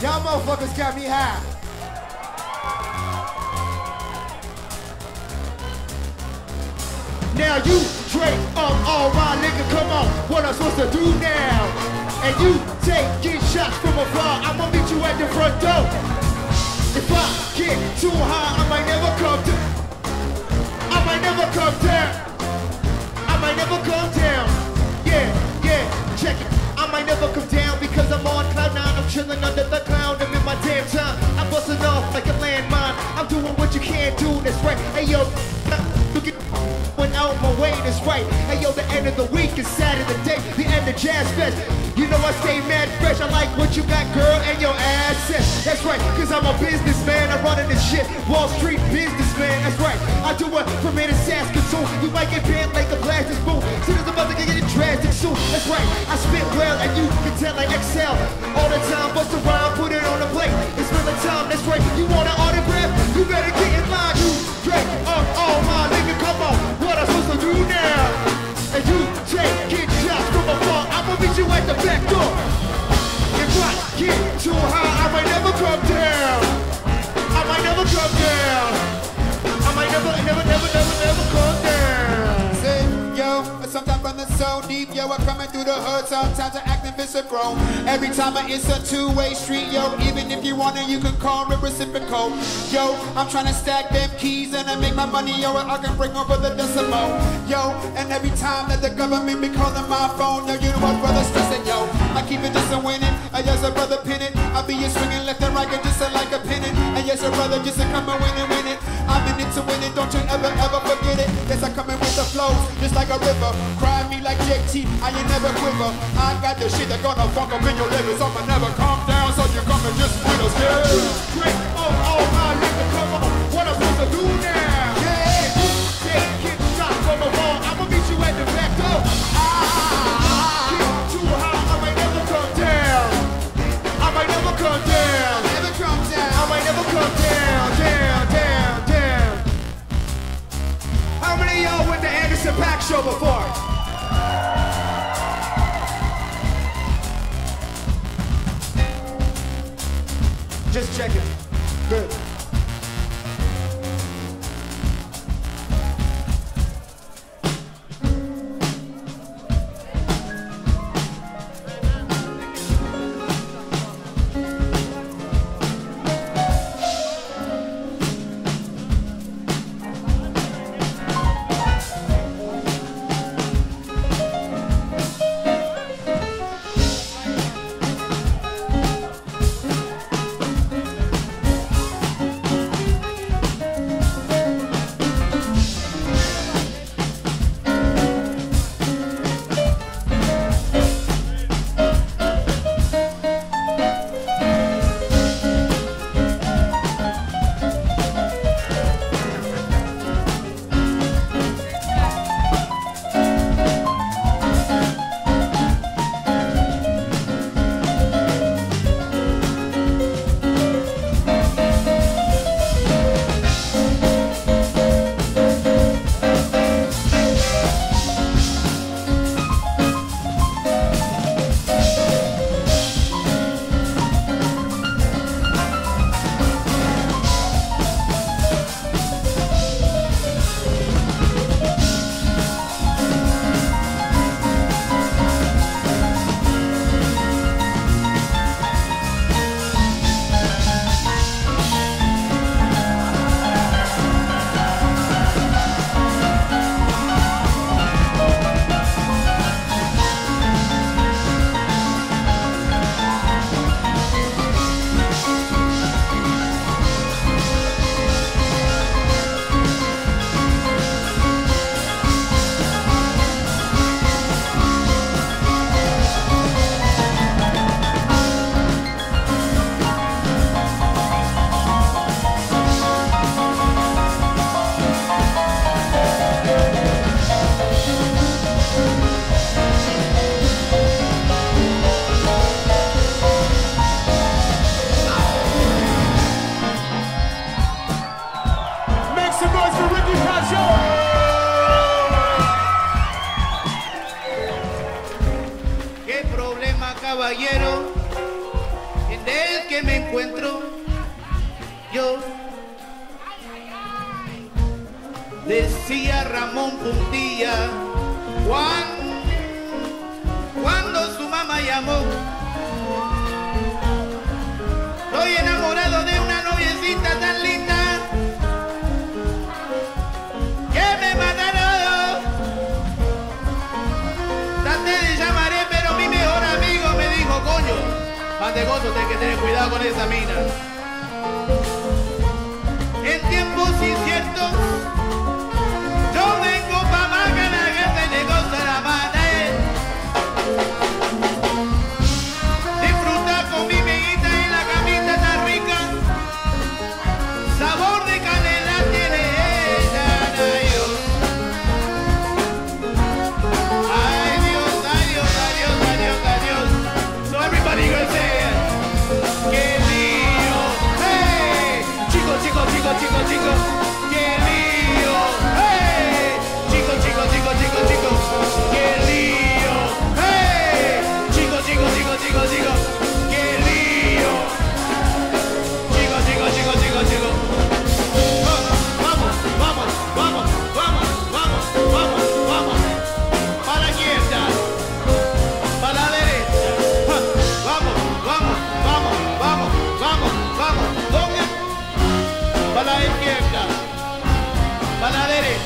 Y'all motherfuckers got me high. Now you drink up all my nigga, come on, what I'm supposed to do now? And you taking shots from afar, I'ma meet you at the front door. If I get too high, I might never come down. I might never come down. I might never never come down. Yeah, yeah, check it. I might never come down because I'm on cloud nine. I'm chilling under the cloud. I'm in my damn time. I'm busting off like a landmine. I'm doing what you can't do. That's right. Hey yo, look at went out my way. That's right. Hey yo, the end of the week is Saturday day. The end of Jazz Fest. You know I stay mad fresh, I like what you got, girl, and your assets. That's right, cause I'm a businessman, I'm running this shit. Wall Street businessman, that's right. I do it from here to Saskatoon. You might get banned like a plastic spoon. Soon as I'm about to get it drastic soon. That's right, I spit well and you can tell I excel. All the time, bust a rhyme, put it on the plate. It's been the time, that's right. You want an autograph? You better get in line. You drink up all my nigga, come on. What I supposed to do now? And you take it shots from afar. I'll meet you at the back door. If I get too high, I might never come down. I might never come down. I might never come down. Say, yo, sometimes I'm in so deep, yo, I'm coming through the hood, sometimes I act invisible. Every time it's a two-way street, yo, even if you want it, you can call it reciprocal. Yo, I'm trying to stack them keys and I make my money, yo, and I can bring over the decimal. Yo, and every time that the government be calling my phone, yo, you know what, brother, stressing, yo. I keep it just a winning, and yes, a brother pin it. I be a swinging left and right, just a, like a pinning. And yes, a brother, just a come and win and win it. I'm in it to win it, don't you ever, ever forget it. Yes, I come in with the flows, just like a river. Cry me like JT, I ain't never quiver. I got the shit that gonna fuck up in your livers. I'ma never calm down, so you come and just win us, yeah. Drink up all my liquor, come on. What I'm supposed to do now? Yeah, take it, shot from a wall. I'ma meet you at the back door. Get too high, I might never come down. I might never come down. Never come down. I might never come down, down. How many of y'all went to Anderson Paak show before? Just check it. Good. mantecoso, ten que tener cuidado con esa mina. El tiempo sí es cierto, yo tengo pa' máquina que tiene cosa la mata. Disfruta con mi amiguita y la camita está rica, sabor de canela tiene ella. Chico, chico, qué lío, hey. Chico, chico, chico, chico, chico, qué lío, hey. Chico, chico, chico, chico, chico, qué lío. Chico, chico, chico, chico, chico. Vamos, vamos, vamos, vamos, vamos, vamos, vamos. Para la izquierda, para la derecha. Vamos, vamos, vamos, vamos, vamos, vamos. ¿Dónde? Para la izquierda, para la derecha.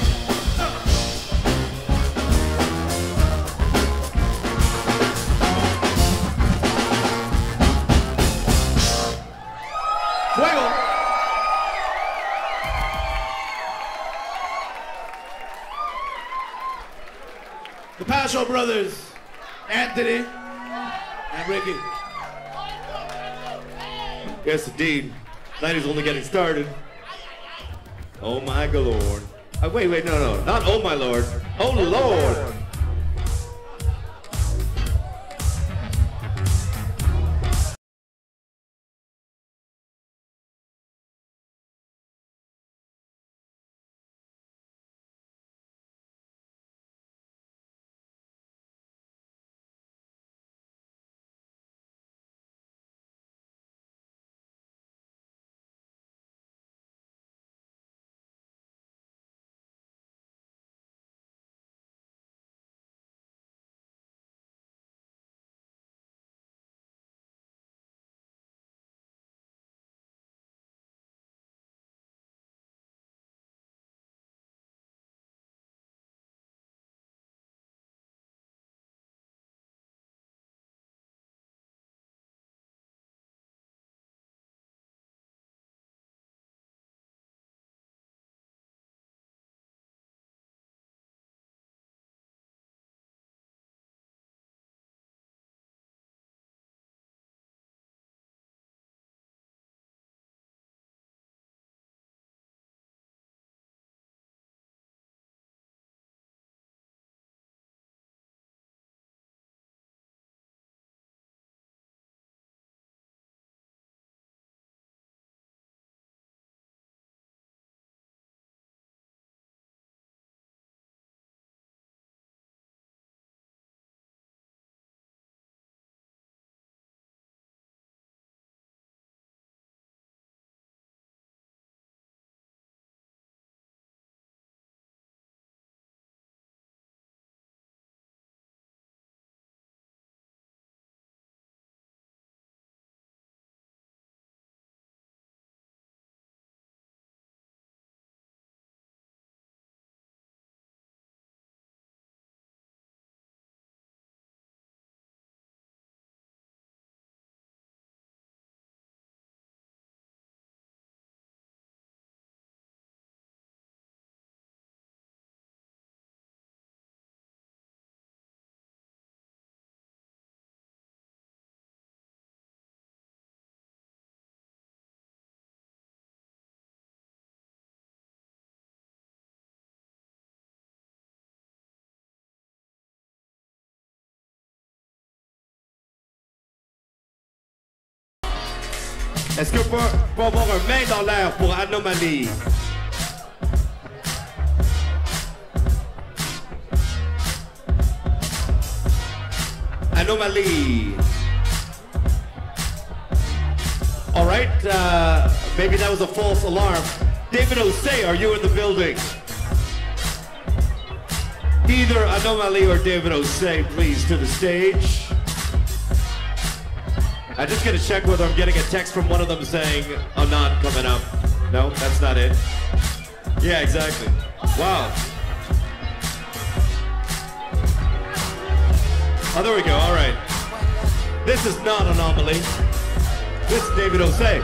¡Fuego! The Pajot brothers, Anthony and Ricky. Yes, indeed. Night is only getting started. Oh my Lord. Oh, wait, wait, no, no, not oh my Lord. Oh Lord. Est-ce que on peut avoir un main dans l'air pour Anomalie? Anomalie. All right, maybe that was a false alarm. David Osei, are you in the building? Either Anomalie or David Osei, please, to the stage. I'm just gonna check whether I'm getting a text from one of them saying I'm not coming up. No, that's not it. Yeah, exactly. Wow. Oh, there we go, all right. This is not Anomalie. This is David Osei.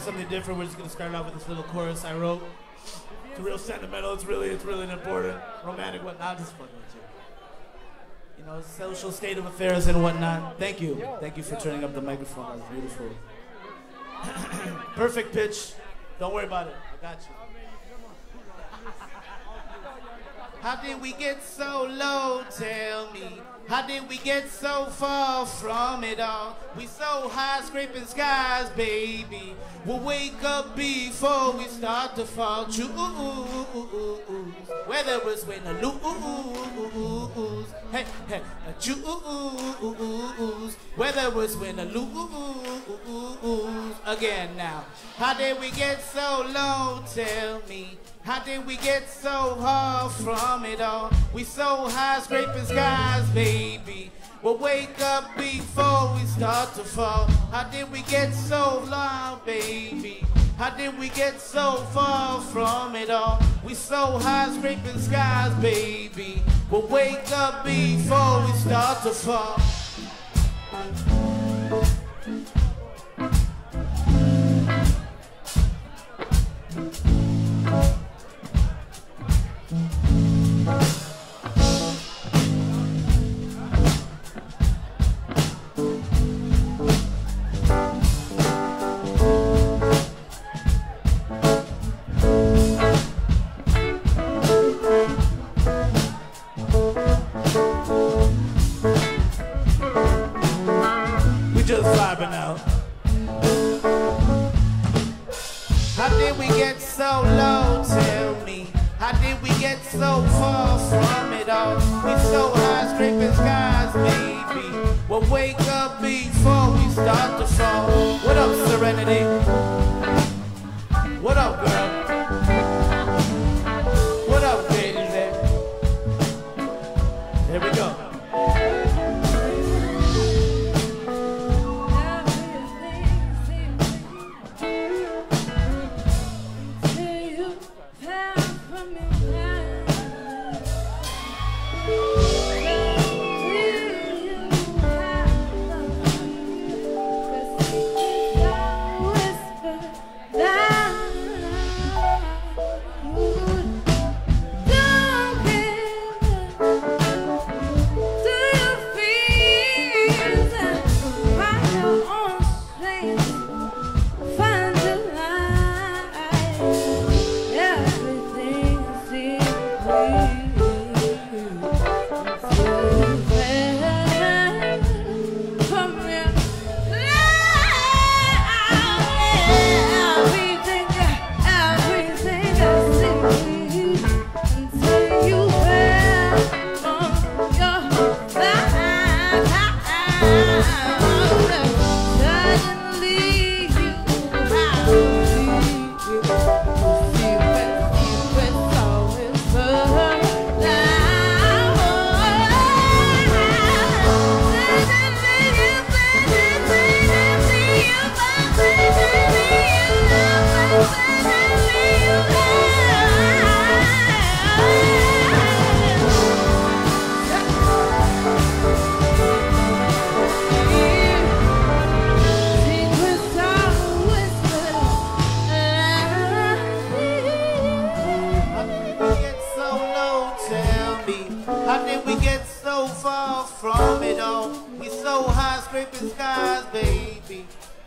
Something different. We're just gonna start off with this little chorus I wrote. It's real sentimental. It's really an important, romantic, whatnot. Just fucking with you. You know, social state of affairs and whatnot. Thank you for turning up the microphone. That was beautiful. Perfect pitch. Don't worry about it. I got you. How did we get so low? Tell me. How did we get so far from it all? We so high, scraping skies, baby. We'll wake up before we start to fall. Whether it's win or lose. Hey, hey, choose. Whether it's win or lose. Again now. How did we get so low? Tell me. How did we get so far from it all? We so high, scraping skies, baby. We'll wake up before we start to fall. How did we get so long, baby? How did we get so far from it all? We so high, scraping skies, baby. We'll wake up before we start to fall.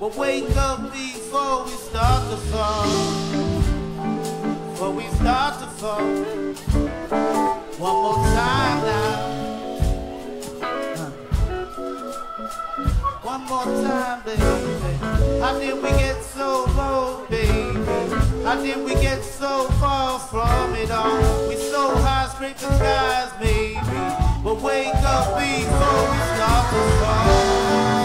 But wake up before we start to fall. Before we start to fall. One more time now. One more time, baby. How did we get so low, baby? How did we get so far from it all? We so high, scrape the skies, baby. But wake up before we start to fall.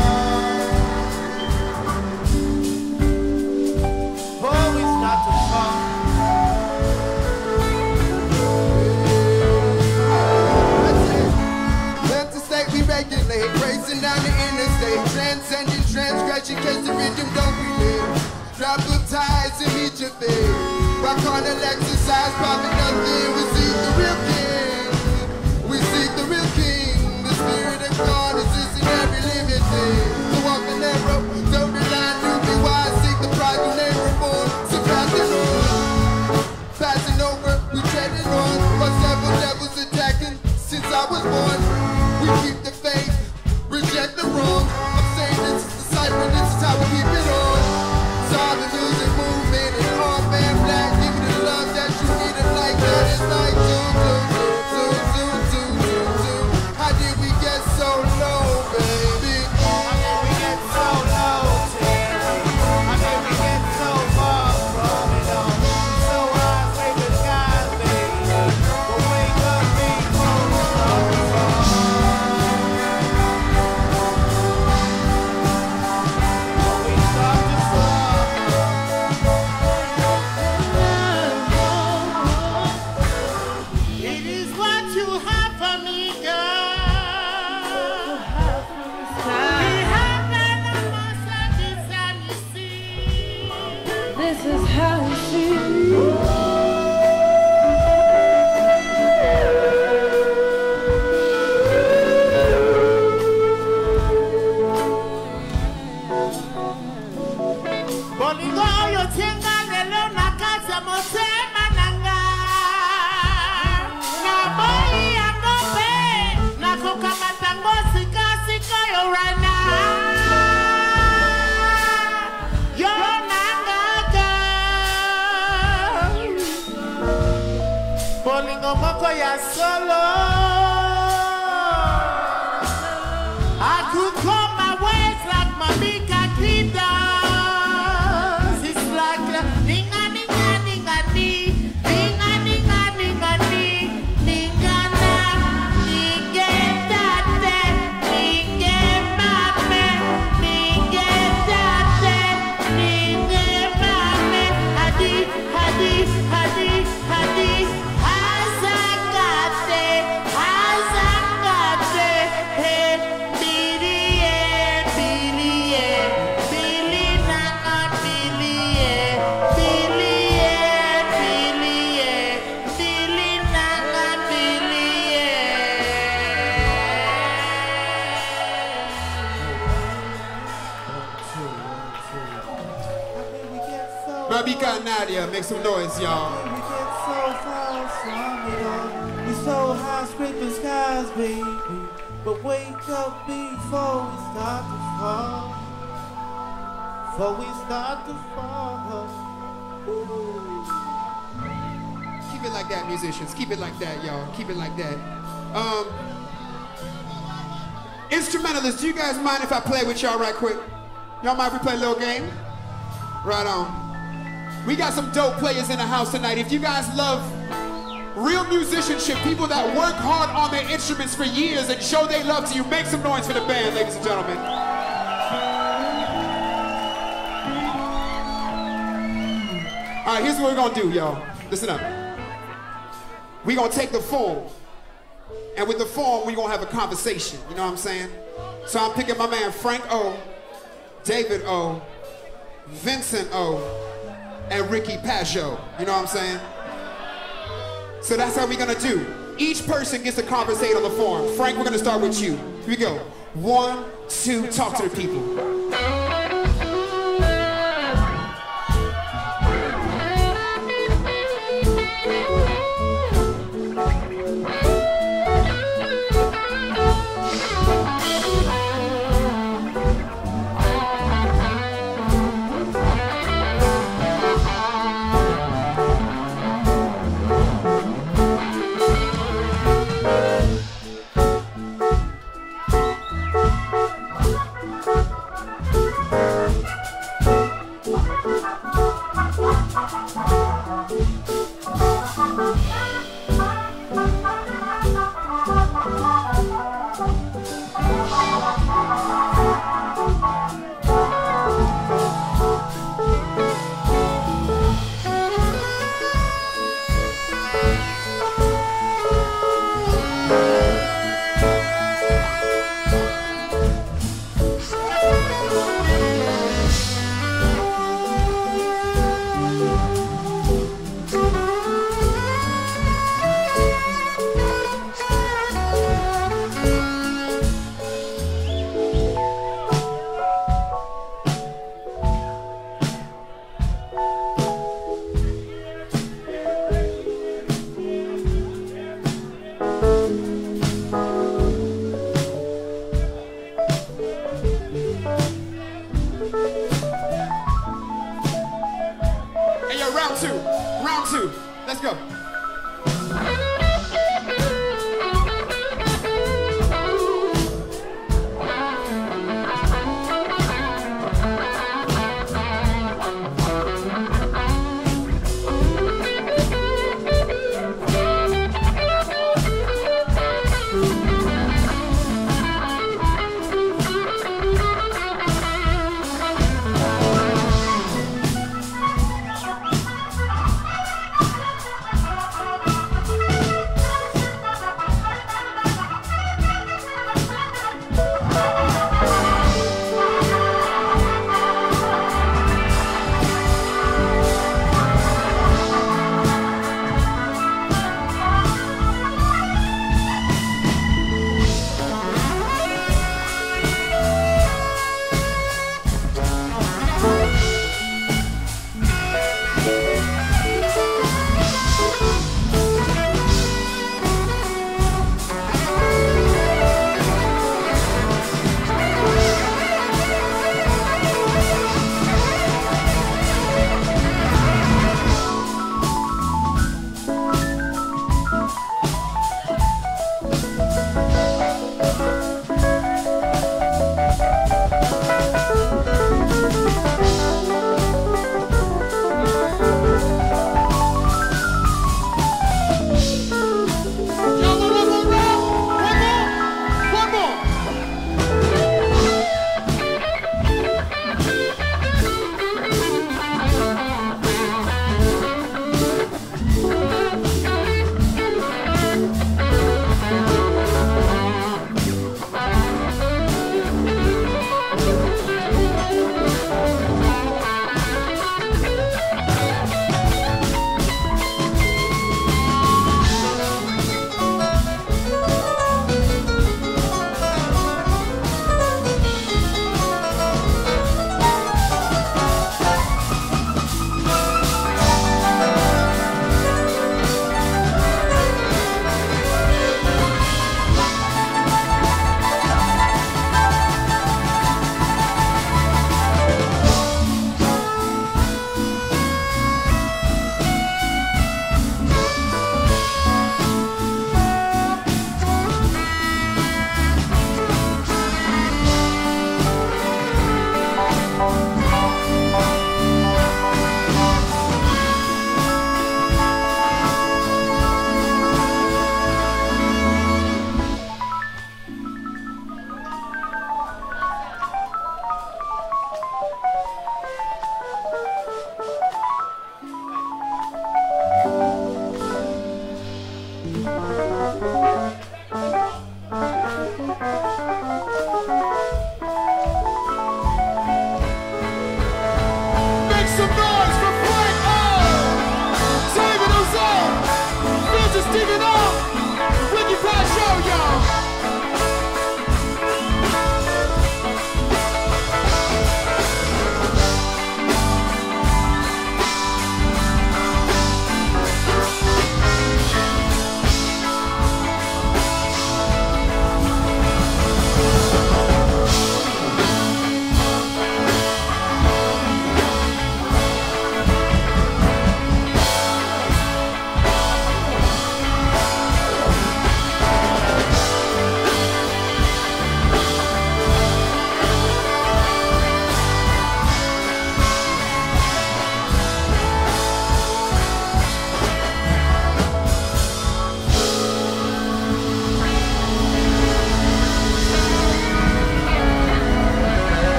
Racing down the interstate, transcending transgression, case the rhythm don't relate. Drop the ties and meet your fate. Rock on and exercise, popping nothing. We seek the real king. We seek the real king. The spirit of God exists in every living thing. So walk the narrow, don't rely, you'll be wise. Seek the pride, you name reborn. Surpassing on, passing over, we treading on. But several devils attacking since I was born. We keep the faith. Reject the wrong, I'm saying this is the cypher, this is how we keep it on. Saw the music movement and all man black, give me the love that you need it like that. It's like do. How did we get so low, baby? How did we get so low, baby? How did we get so far from it all? So high, save the sky, baby. But wake up, before we start. Make some noise, y'all. We get so far from it all. We so high, scraping skies, baby. But wake up before we start to fall. Before we start to fall. Ooh. Keep it like that, musicians. Keep it like that, y'all. Keep it like that. Instrumentalists, do you guys mind if I play with y'all right quick? Y'all mind if we play a little game? Right on. We got some dope players in the house tonight. If you guys love real musicianship, people that work hard on their instruments for years and show they love to you, make some noise for the band, ladies and gentlemen. All right, here's what we're gonna do, y'all. Listen up. We're gonna take the form, and with the form, we're gonna have a conversation. You know what I'm saying? So I'm picking my man Frank O, David O, Vincent O, and Ricky Pajot, you know what I'm saying? So that's how we're gonna do. Each person gets to conversate on the form. Frank, we're gonna start with you. Here we go. 1, 2, talk to the people. round two, let's go.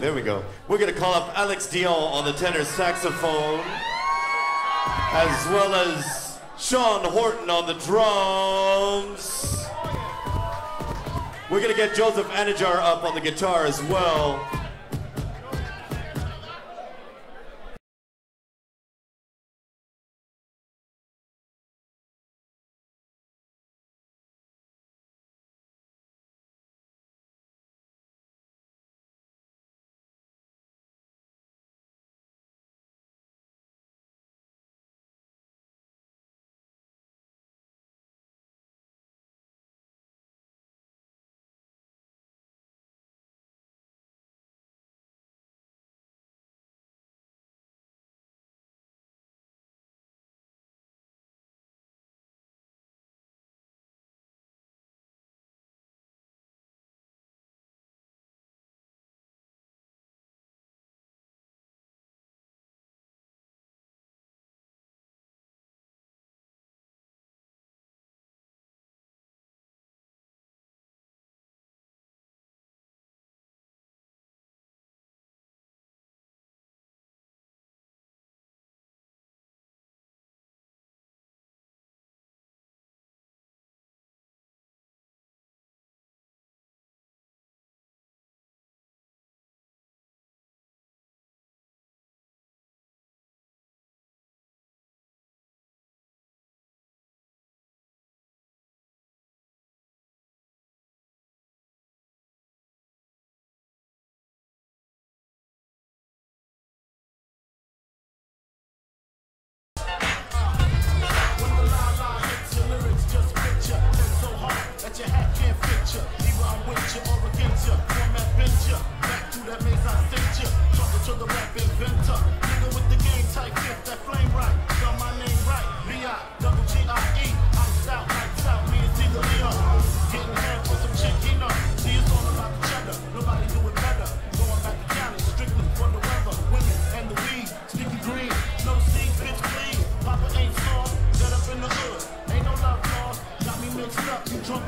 There we go. We're going to call up Alex Dion on the tenor saxophone, as well as Sean Horton on the drums. We're going to get Joseph Anajar up on the guitar as well.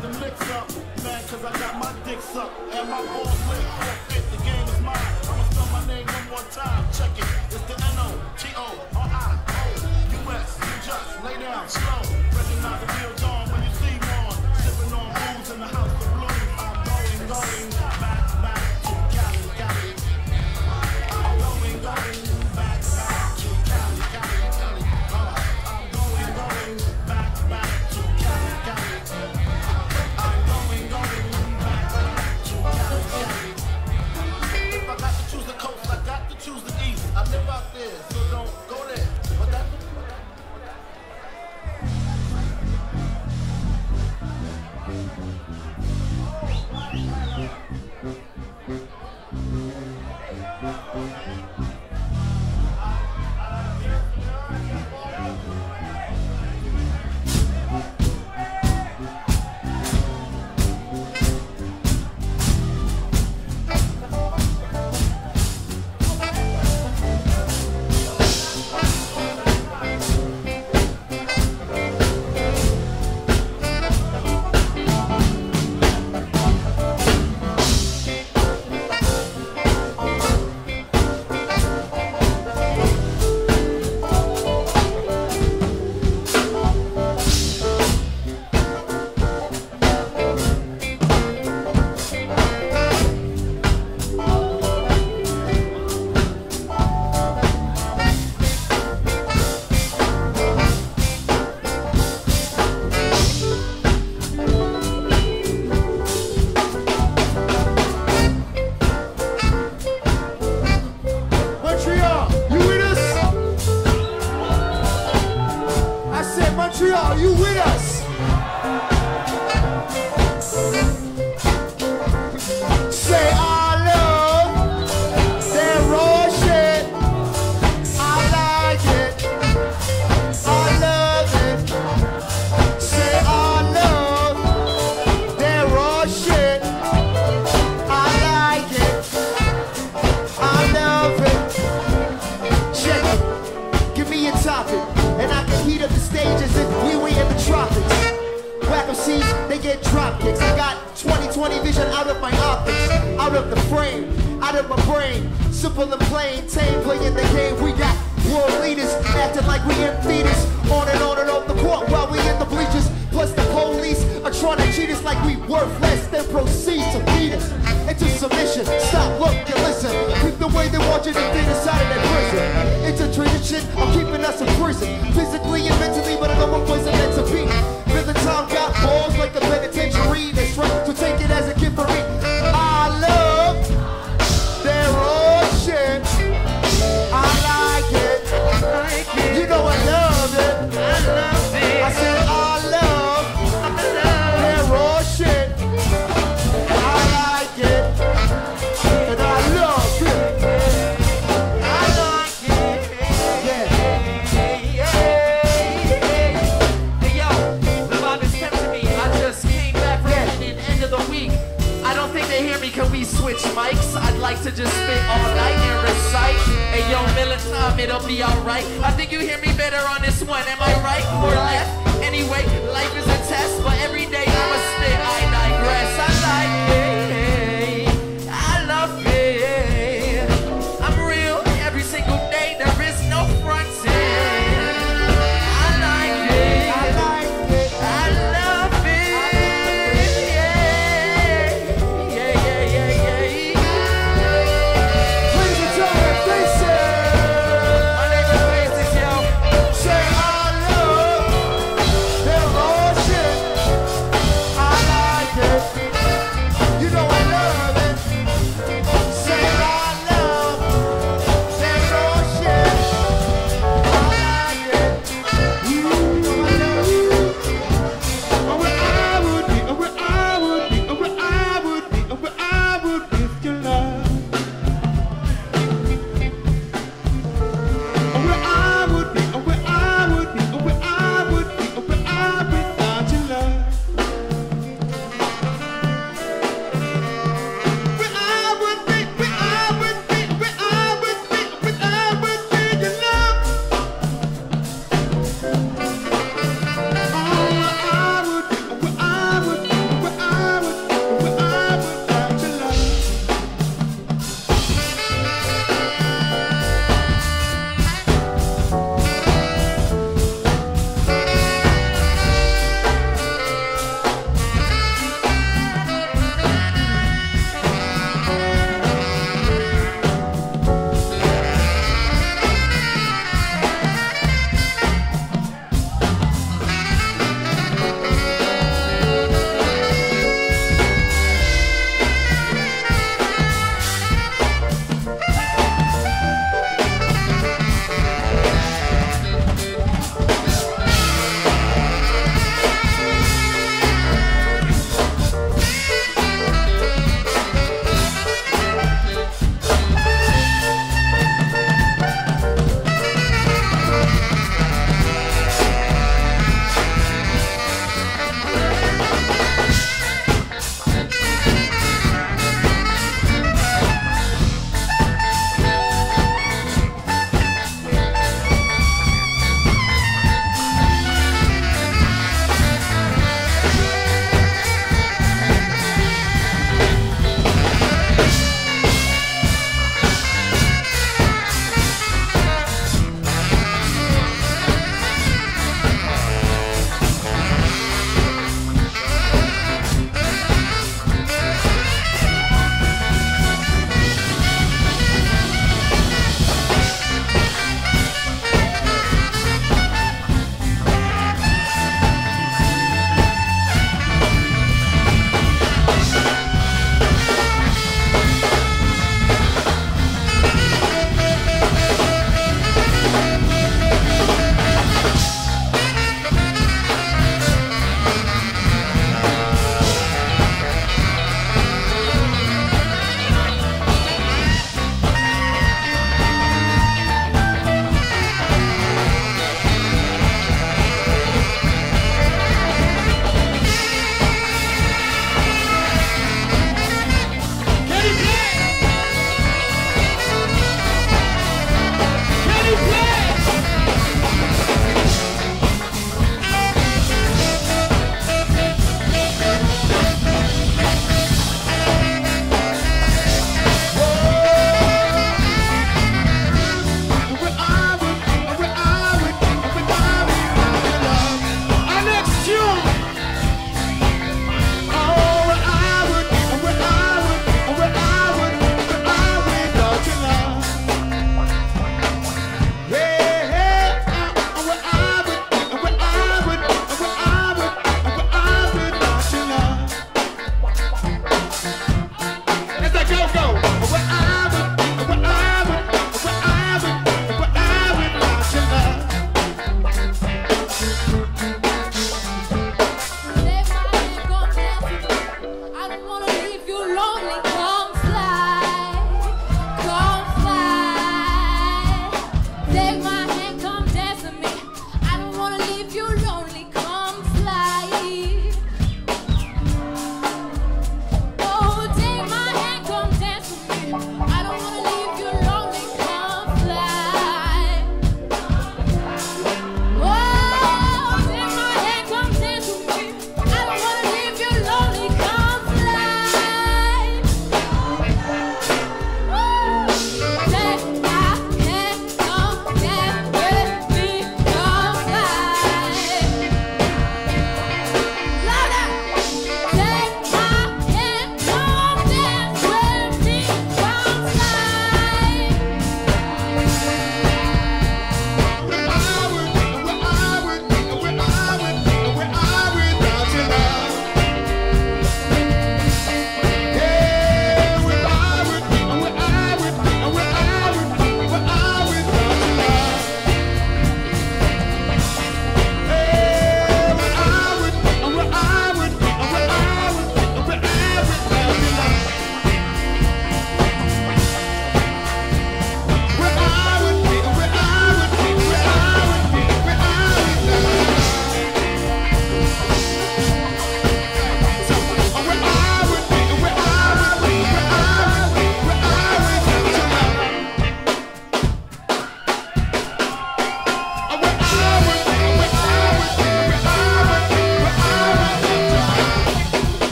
the mix up, man, cause I got my dick sucked and my balls lit. The game is mine. I'ma spell my name one more time. Check it. It's the N-O-T-O-R-I-O-U-S. You just lay down slow. Recognize the real John when you see one. Sipping on booze in the house of blues. I'm going back to Cali, Cali. I'm going back to Cali, Cali, Cali. I'm going back to Cali, Cali. I'm going back to Cali, Cali. If I got to choose the coast, I got to choose the east. I live out there, so don't go there. But that's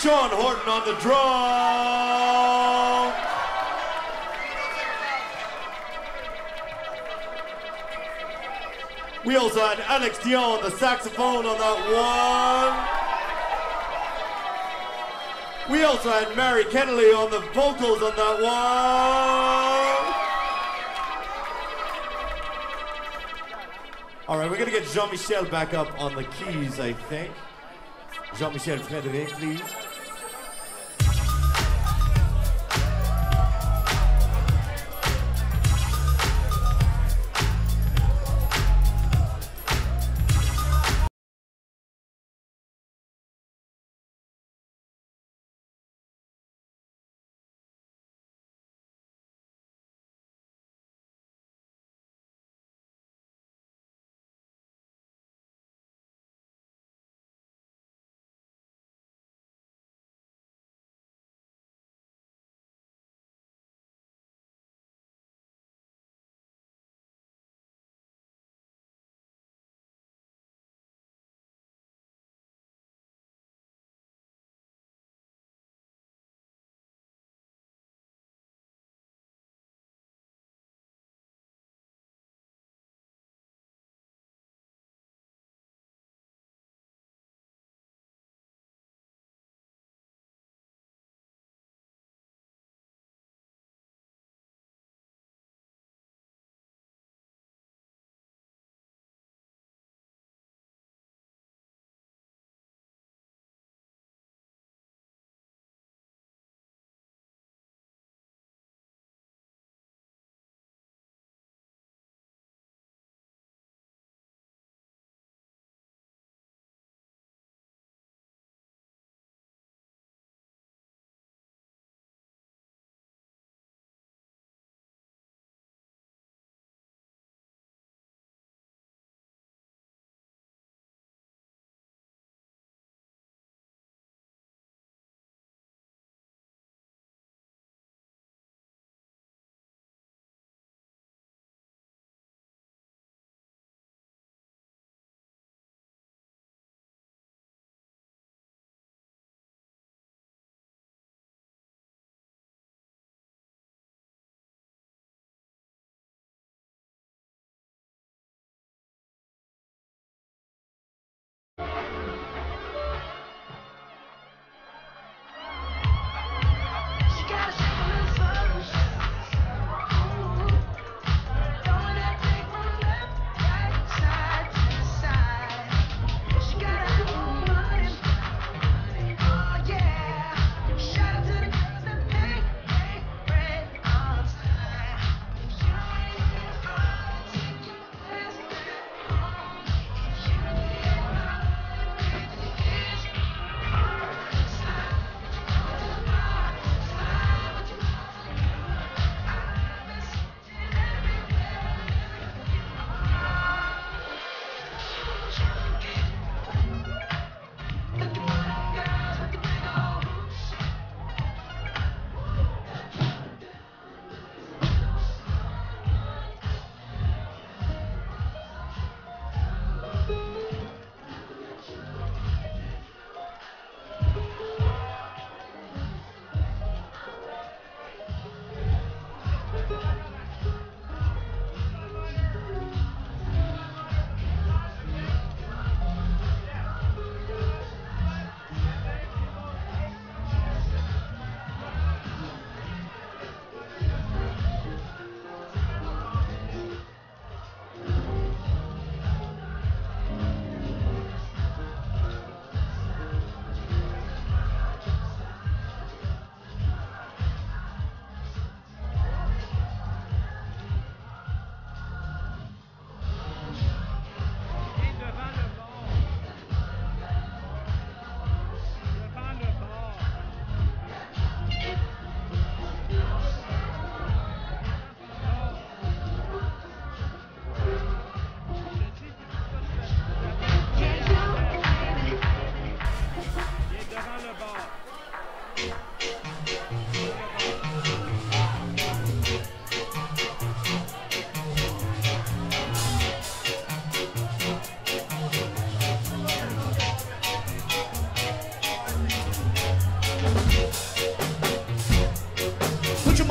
Sean Horton on the drum. Wheels on Alex Dion, the saxophone on that one. We also had Mary Kennelly on the vocals on that one. All right, we're gonna get Jean-Michel back up on the keys, I think. Jean-Michel Frédéric, please.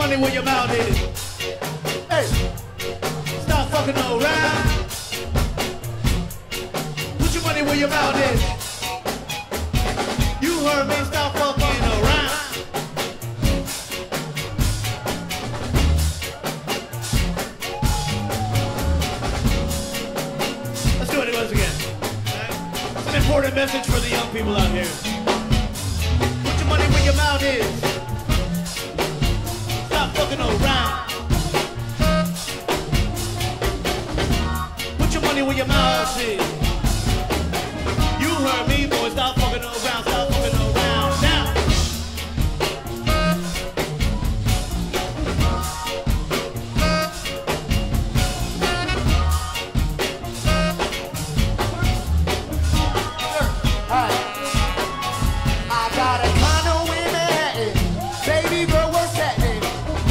money where your mouth is. Hey, stop fucking around. Put your money where your mouth is. You heard me, stop fucking around. Let's do it once again. Right? It's an important message for the young people out here. Put your money where your mouth is. Around. Put your money where your mouth is. You heard me, boys. Stop fucking around. Stop fucking around now. I got a kind of women, baby girl. What's that? That's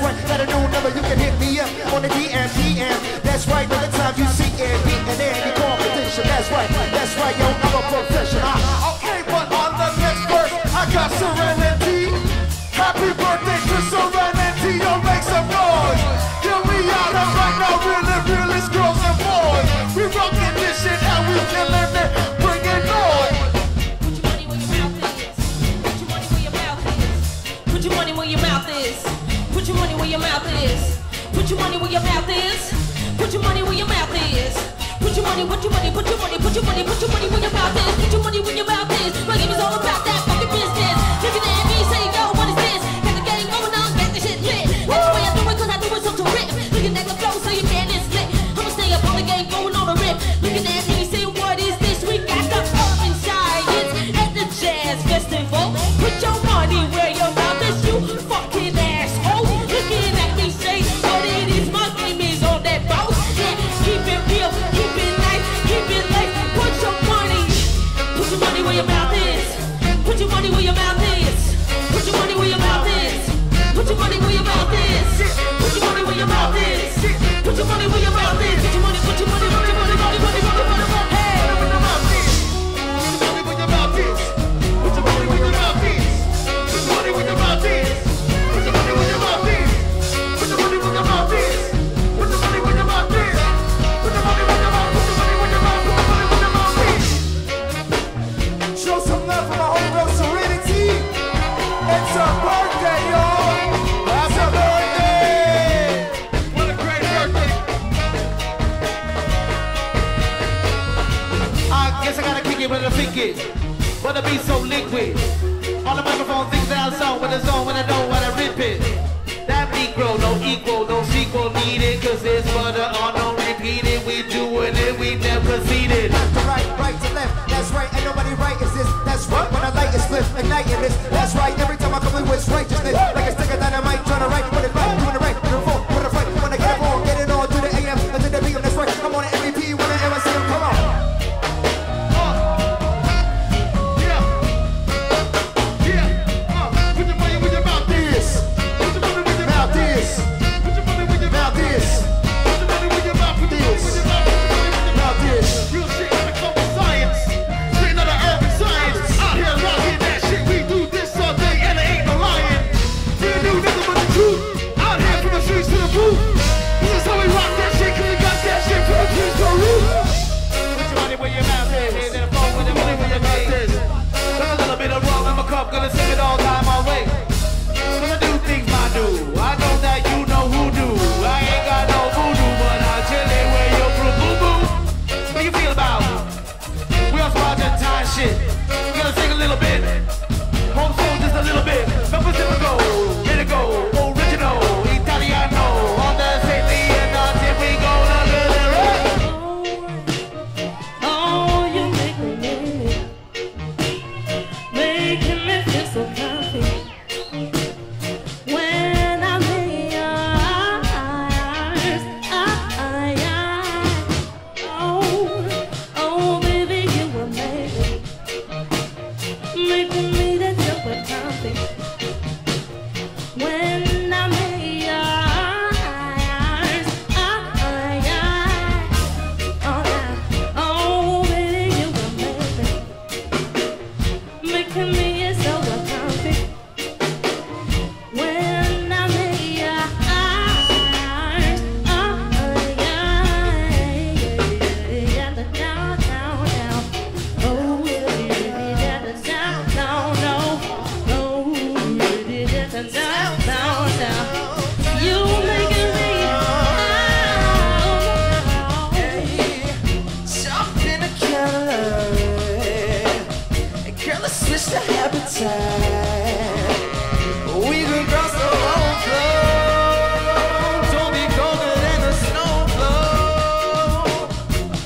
right, got a new number, you can hit me up on the DM. That's right, by the time you see Andy and Andy competition. That's right, yo, I'm a professional. Okay, but on the next verse, I got Serenity. Happy birthday to Serenity, yo, make some noise. Get me out of right now, really, really, girls and boys. We rockin' this shit and we killin' it, bringin' noise. Put your money where your mouth is. Put your money where your mouth is. Put your money where your mouth is. Put your money where your mouth is. Put your money where your mouth is. Put your money where your mouth is. Put your money, put your money, put your money, put your money, put your money where your mouth is. Put your money where your mouth is. My game is all about that fucking business. Look at the NBA, say yo, what is this? Got the game going on, make the shit lit. That's the way I do it, cause I do it so terrific. Looking at the flow, so your man is lit. I'ma stay up on the game, going on a rip. Look at the NBA, say what is this? We got the Urban Science at the Jazz Festival. Put your money where your mouth is, you fucking ass. Put your money where your mouth is. Put your money where your mouth is. Put your money where your mouth is. Put your money where your mouth is. Put your money where your mouth is. Put your money, put your money, put your money, money, money, money, money, money. Hey, put your mouth is. Put your money where your mouth is. Put your money where your mouth is. Put your money where your mouth is. Put your money where your mouth is. Put your money where your mouth is. Put your money where your mouth is. Put your money where your mouth is. Put your money where your mouth is. Put your money where your mouth is. Show some love for my whole girl Serenity. It's her birthday, y'all. It's her birthday. What a great birthday. I guess I gotta kick it with a pinky. But it be so liquid. All the microphone things that I saw when it's on, when I know when I rip it. That micro, no equal, no sequel needed. Cause it's butter on no repeated. We doing it, we never seated. Left to right to left. That's right, ain't nobody right is this. That's right, when I light is split, igniting this. That's right, every time I come in with righteousness. Like a stick of dynamite, trying to write, put it right, doing it right, doing it wrong, put it right. When I get it on, get it on, to the AM, and to the PM, that's right. I'm on the MVP, when I ever see him, come on. Yeah, yeah, put your money with your mouth this. Put your money with your mouth this. Put your money with your mouth this. Put your money with your mouth this. Mouth this. Real shit. Gonna sing it all time, all way. Gonna do things my do. I know that you know who do. I ain't got no voodoo, but I'll chill it where you prove boo boo. How you feel about it? We all spot that time shit. We gonna sing a little bit. Home soul just a little bit. Memphis in the gold, let it go. Original, Italiano. On the safety and the tip, we go to the road. Oh, you make me make it. Making me feel so happy. reach the habitat. We can cross the whole floor. Don't be colder than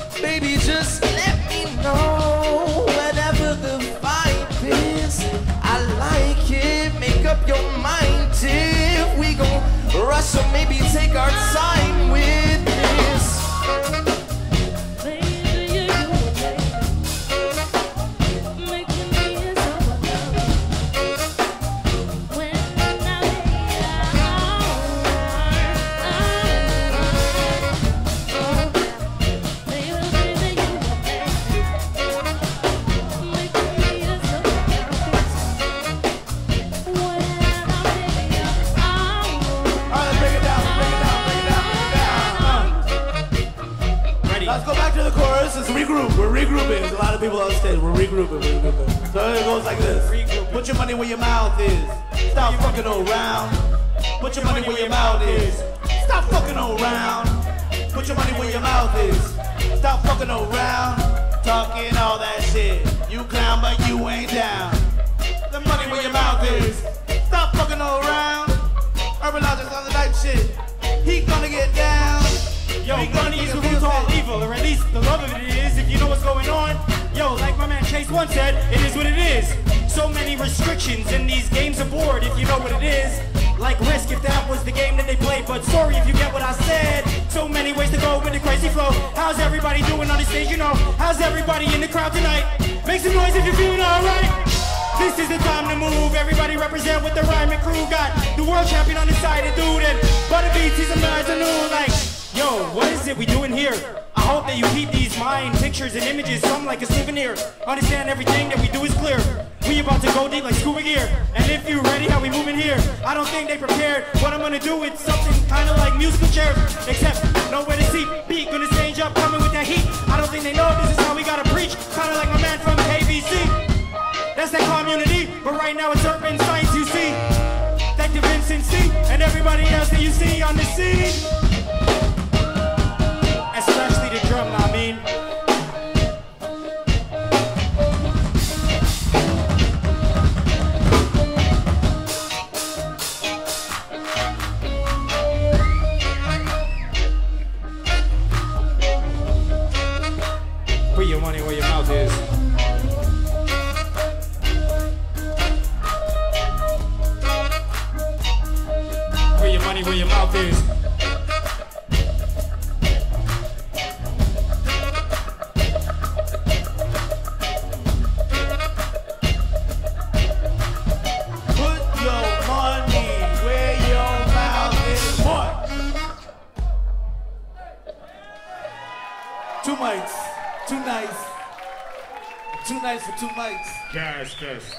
the snow flow. Baby, just let me know. Whatever the vibe is, I like it. Make up your mind if we gon' rush or maybe take our time with this. There's a lot of people on stage. We're regrouping. So it goes like this. Put your money where your mouth is. Stop fucking around. Put your money where your mouth is. Stop fucking around. Put your money where your mouth is. Stop fucking around. Talking all that shit. You clown, but you ain't down. The money where your mouth is. Stop fucking around. Urban Logic on the type shit. He gonna get down. Yo, money is the root of all evil, or at least the love of it is, if you know what's going on. Yo, like my man Chase One said, it is what it is. So many restrictions in these games of board, if you know what it is. Like Risk, if that was the game that they played, but sorry if you get what I said. So many ways to go with the crazy flow. How's everybody doing on the stage, you know? How's everybody in the crowd tonight? Make some noise if you're feeling alright. This is the time to move. Everybody represent what the rhyming crew got. The world champion on the side of dude, and Butta Beats, he's a man's new like. Yo, what is it we doing here? I hope that you keep these mind pictures and images, some like a souvenir. Understand everything that we do is clear. We about to go deep like scuba gear. And if you ready, how we moving here? I don't think they prepared. What I'm gonna do is something kinda like musical chairs, except nowhere to see. Beat gonna change up, coming with that heat. I don't think they know this is how we gotta preach. Kinda like my man from ABC. That's that community, but right now it's Urban Science, you see. Thank you, Vincent C. and everybody else that you see on the scene. Especially the drum, I mean. Put your money where your mouth is. Put your money where your mouth is. Two mics. Jazz Fest.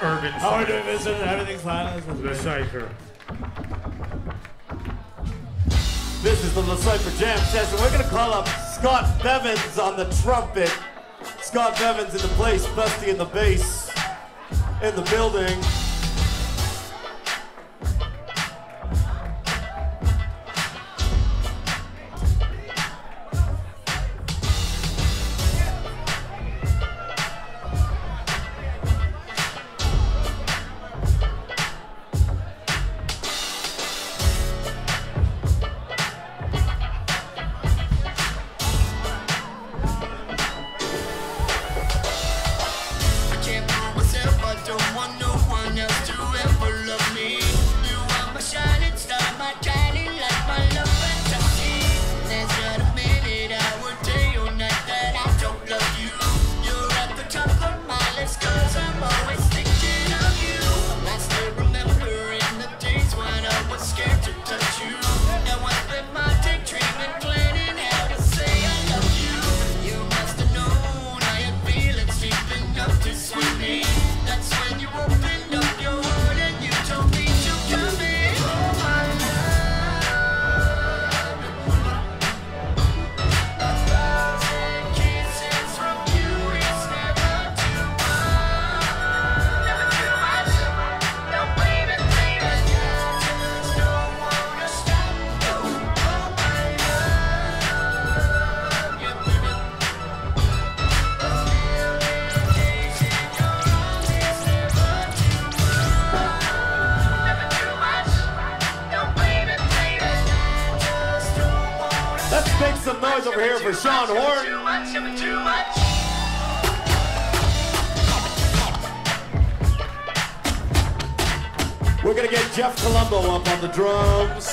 Urban Science. How are we doing, Vincent? Everything's fine. The Cypher. This is the Cypher Jam Session. We're going to call up Scott Bevins on the trumpet. Scott Bevins in the place, Busty in the bass, in the building. guys over here for Sean Horton. We're gonna get Jeff Colombo up on the drums.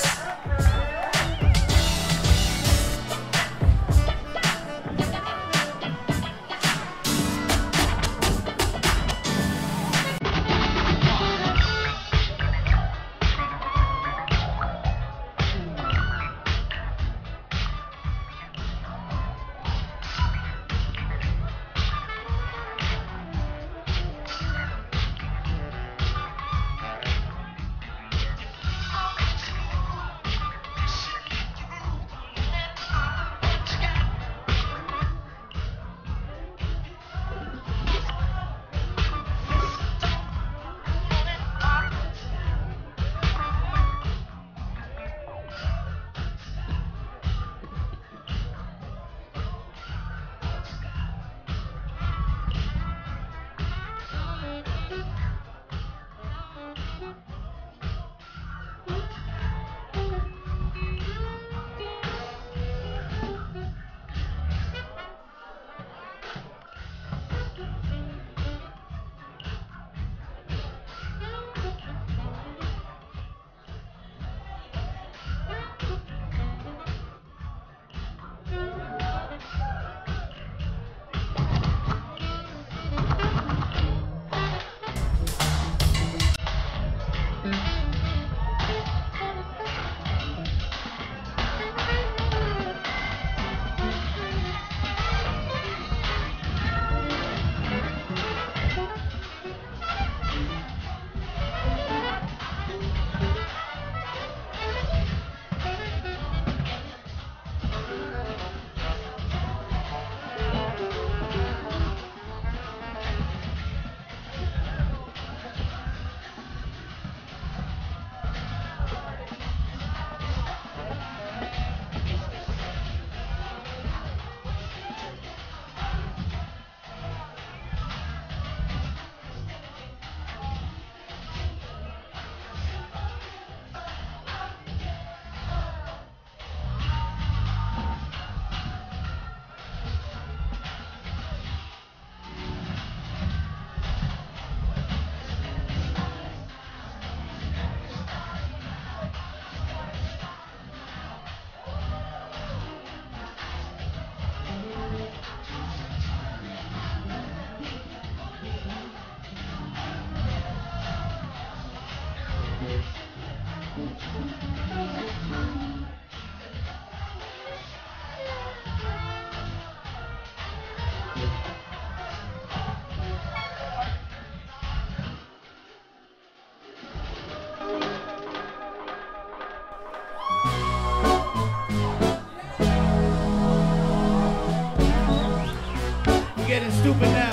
Getting stupid now.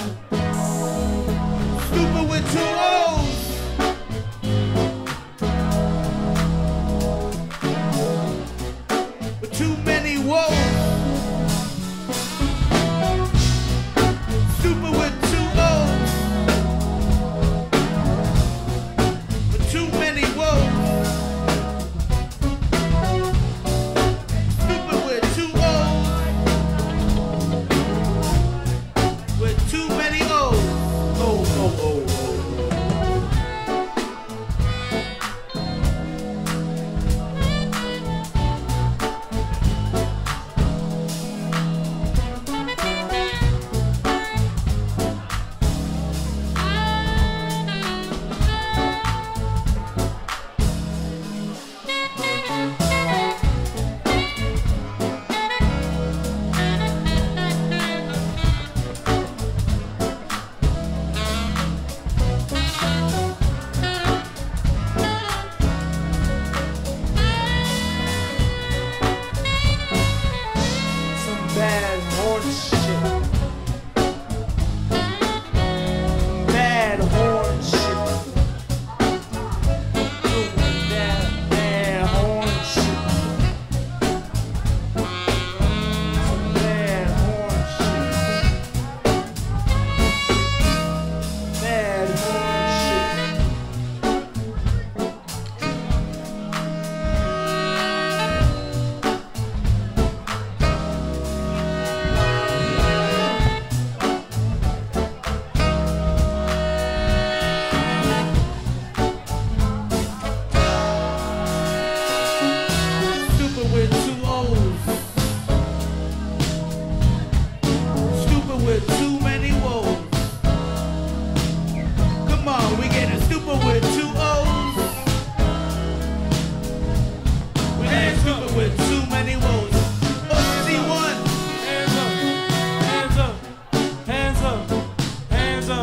Stupid with two O's. With too many woes. Stupid with two O's. With too many woes. Stupid with two O's. Too many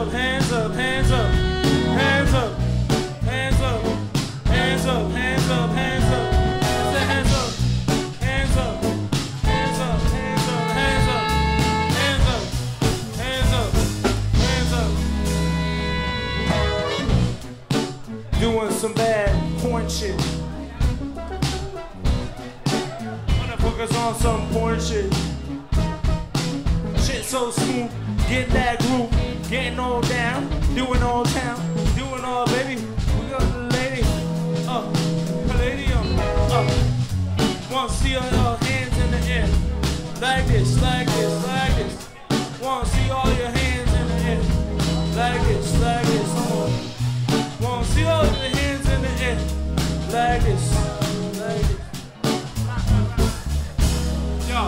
up, hands up, hands up, hands up, hands up, hands up, hands up, hands up. Doing some bad porn shit. Motherfuckers on some porn shit. Shit so smooth, get that groove. Getting all down, doing all town, doing all baby. We got the lady, palladium, Wanna see your hands in the air. Like this, like this, like this. Wanna see all your hands in the air. Like this, like this, come on. Wanna see all the hands in the air, like this, like this. Yo.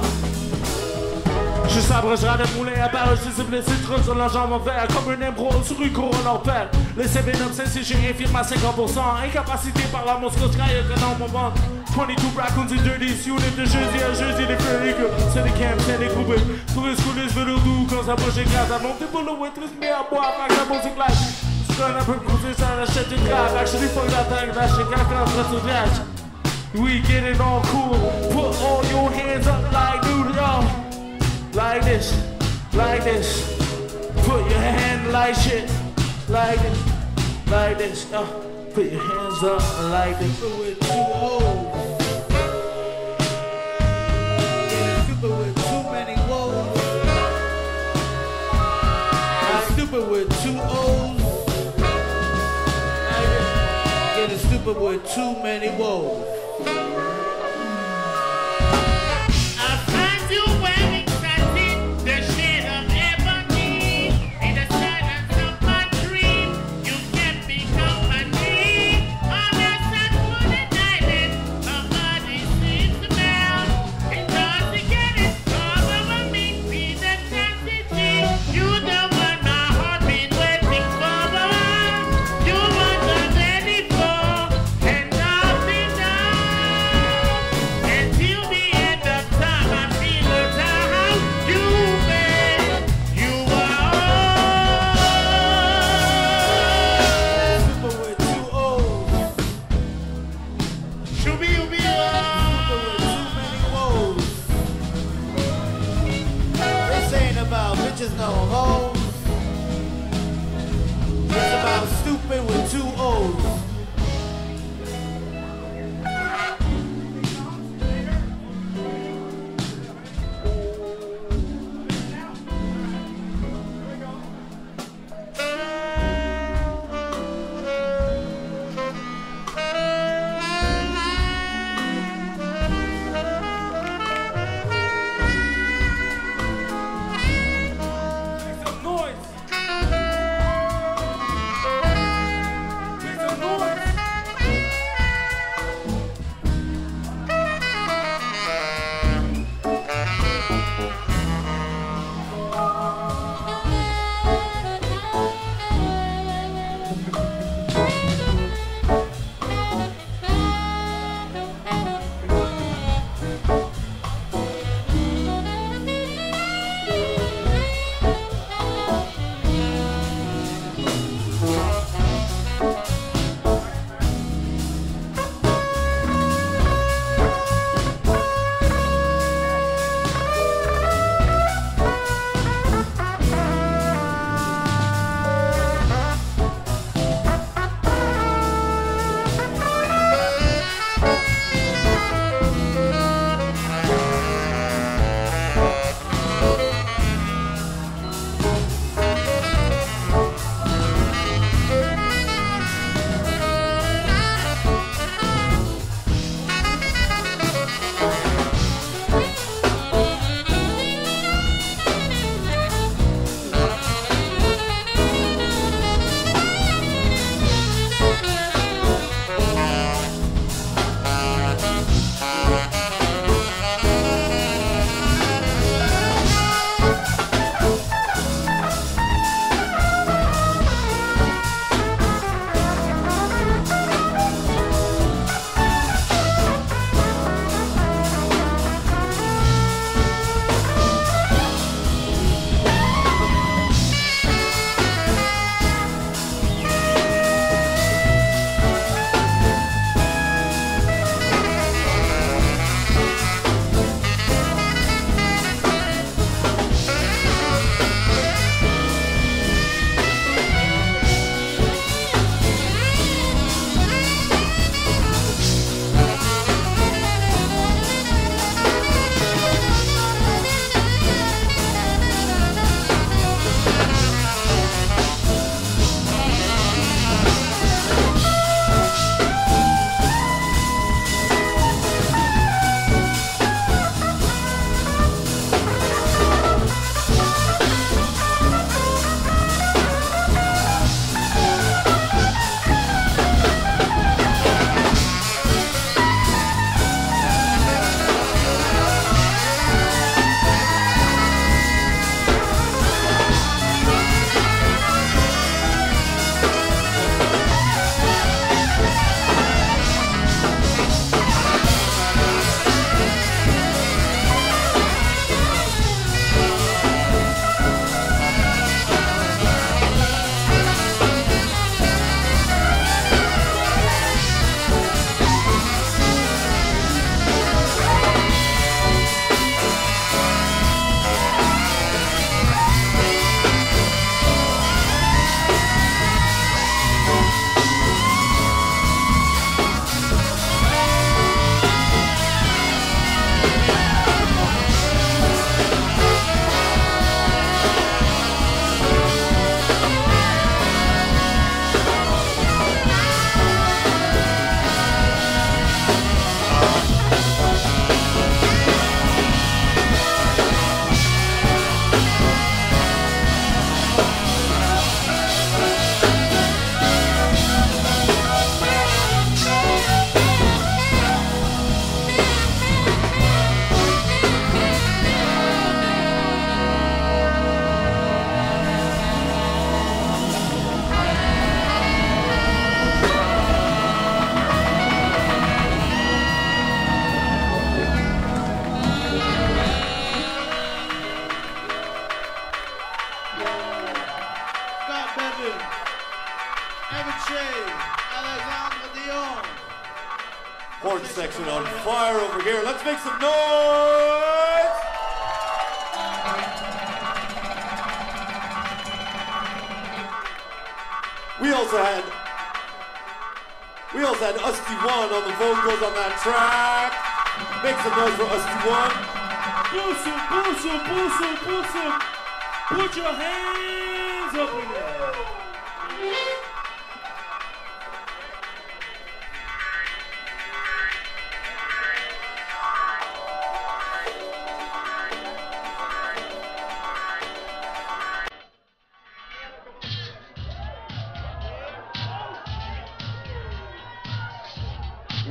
Je s'abrogera de mouler à part, je suis blessé, je sur la jambe en verre, comme une émeraude sur une couronne en fer. Laissez Venom si j'ai infirme à 50%, incapacité par la monstre traille que dans mon ventre. 22 raccoons et dirty, si on est de jeudi à jeudi, les furieux, c'est des camps, c'est des coupés. Trouver ce que les velours doux, quand ça bouge et grâce à monter pour le waitress, mais à boire, à la musique live. Gonna put this on a shit to grab. Actually fuck that thing, that shit got across the dash. We get it all cool. Put all your hands up like dude, yo. Like this, like this. Put your hand like shit. Like this, yo. Put your hands up like this. Do it too old. Stupid with too many woes. I'm stupid with too old. Stupid with too many woes. I find you well excited, the shit of ebony. In the silence of my dream, you can be company. On the Saturday night, my body seems to melt. It doesn't get it, all over me, be the chastity. You the one my heart been waiting for. You want the. No! Scott Bedlin, Evan Shea, Alexandre Dion. Horn section on fire over here. Let's make some noise! We also had Usty One on the vocals on that track. Make some noise for Usty One. Put your hands up in there.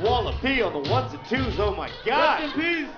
Walla-P on the ones and twos, oh my God! Rest in peace!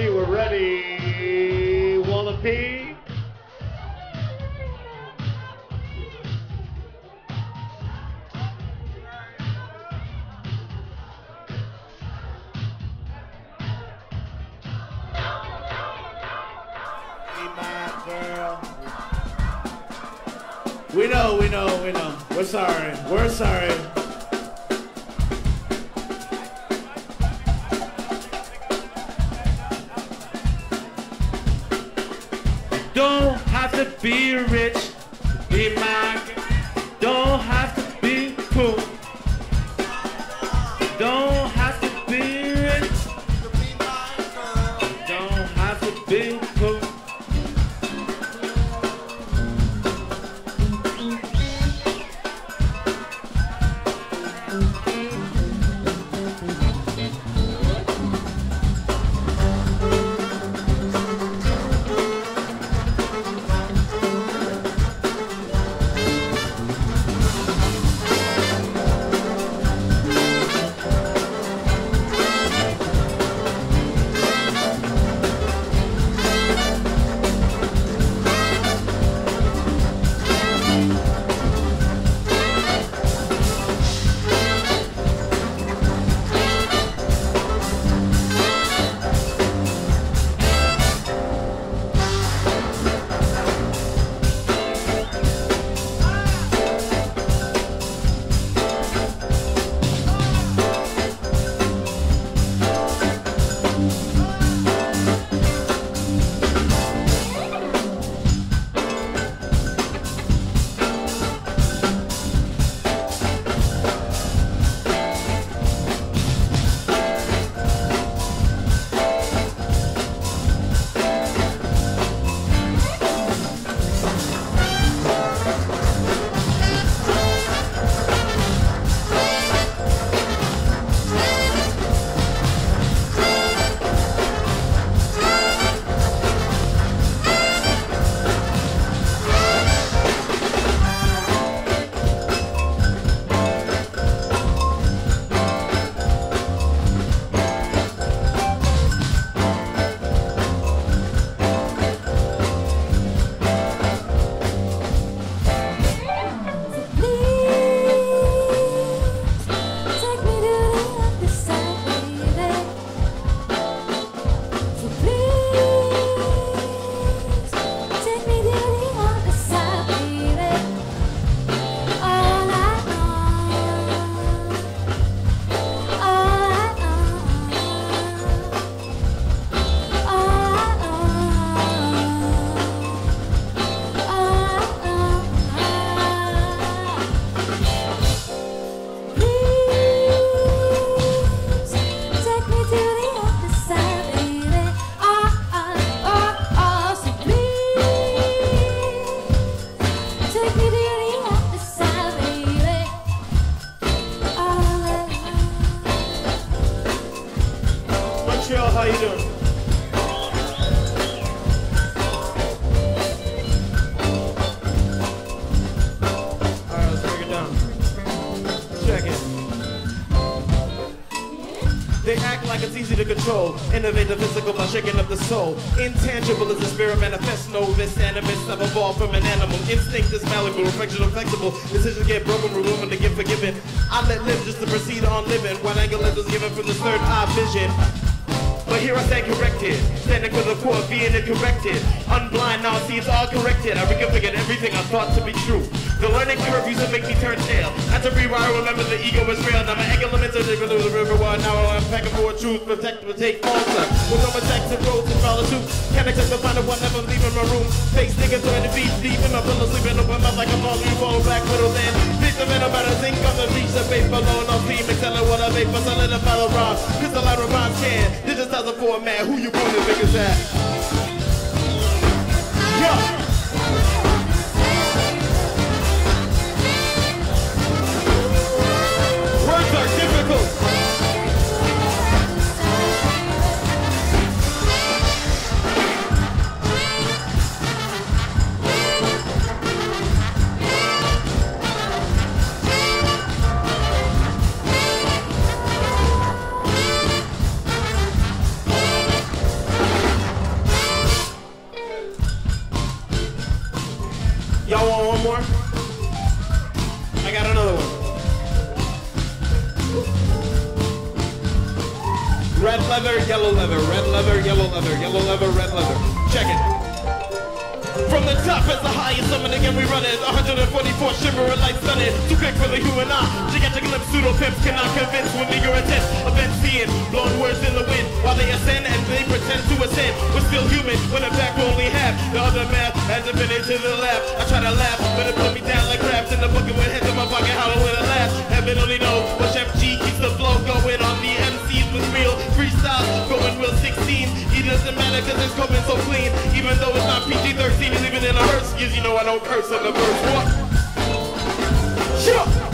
We're ready, Walla-P. We know. We're sorry. Be rich, be mine, don't have to be cool, don't have to be rich, don't have to be cool. control. Innovative physical by shaking up the soul. Intangible is the spirit manifest. No this animus. I've evolved from an animal. Instinct is malleable, reflection of flexible. Decisions get broken, we're willing to get forgiven. I let live just to proceed on living. While angle is given from the third eye vision. But here I stand corrected, standing for the core, being incorrected. Unblind, now seeds all corrected. I reconfigured everything I thought to be true. The learning curve used to make me turn tail. As a rewire, remember the ego is real. Now my angle limits are different through the river. While now I'm packing for truth, protect, but take falter. With no attacks and roads and follow suit. Can't accept the final one, never leaving my room. Face niggas throwing the beat deep in my pillow, sleeping open mouth like a ball, you fall back, little man. Beat the middle, better think on the reach, the vape alone, I'll beam, excelling what I vape, but selling the follow rhyme. Cause the light of rhyme can. This is the format, who you want to make us at? Yeah. Words are difficult. Y'all want one more? I got another one. Red leather, yellow leather, red leather, yellow leather, yellow leather, red leather. Check it. From the top is the highest summit again we run it. 144 shimmering lights done it. Too quick for the human eye. Gigantic lips, pseudo pimps cannot convince with meager intent. Events seeing, blown words in the wind. While they ascend and they pretend to ascend. We're still human when in fact we only have the other map. Hasn't been into the lab. I try to laugh, but it put me down like crabs in the bucket with heads in my pocket, hollow with a laugh. Heaven only knows what Chef G keeps the flow going on. The MCs with real freestyles, going real 16. It doesn't matter cause it's coming so clean. Even though it's not PG-13, it's even in a hearse. Cause you know I don't curse on the verse. What? Shut up!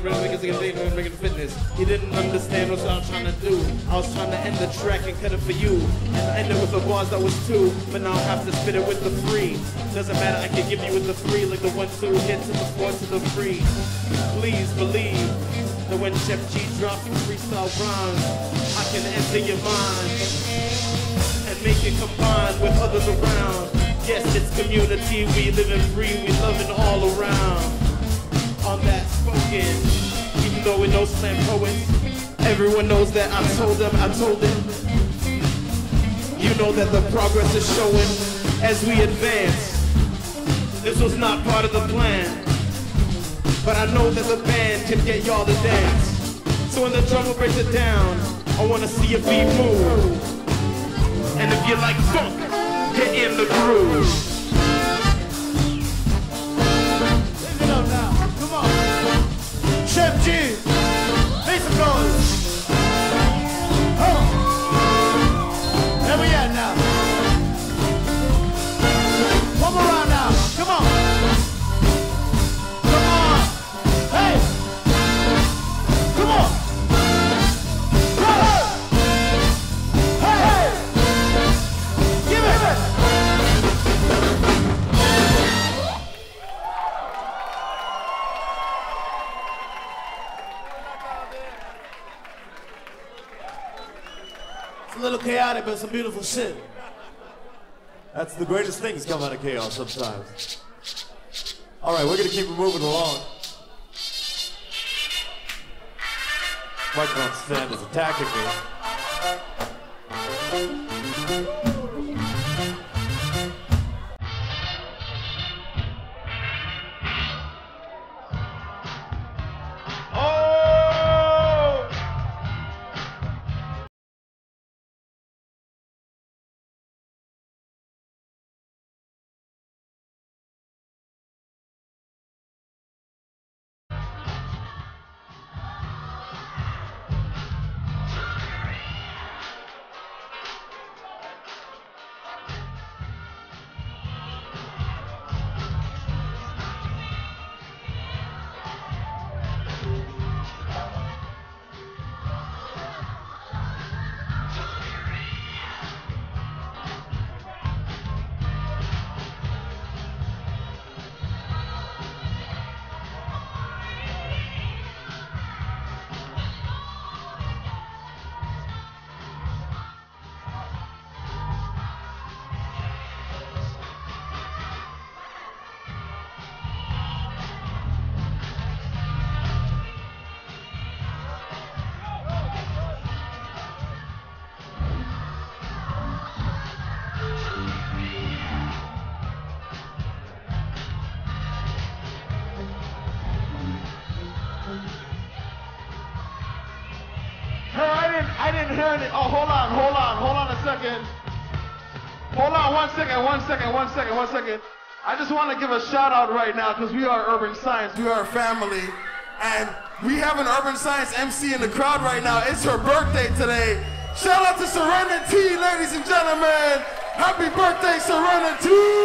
making fitness. You didn't understand what I was trying to do. I was trying to end the track and cut it for you. And I ended with the bars that was two, but now I have to spit it with the three. Doesn't matter, I can give you with the three, like the 1-2 hit to the 4 to the 3. Please believe that when Chef G drops the freestyle rhymes, I can enter your mind and make it combine with others around. Yes, it's community, we live and breathe, we love it all around. On that spoken, even though we know slam poets, everyone knows that I told them, I told it. You know that the progress is showing as we advance. This was not part of the plan, but I know that the band can get y'all to dance. So when the drummer breaks it down, I wanna see your feet move. And if you like funk, get in the groove. Chef G, make some noise. Oh, there we are now. One more round now, come on. Come on, hey. Come on. Hey, hey. Give it. A little chaotic, but some beautiful shit. That's the greatest things come out of chaos sometimes. All right, we're gonna keep moving along. Microphone stand is attacking me. Hold on one second. I just want to give a shout out right now because we are Urban Science. We are a family. And we have an Urban Science MC in the crowd right now. It's her birthday today. Shout out to Serenity, ladies and gentlemen. Happy birthday, Serenity!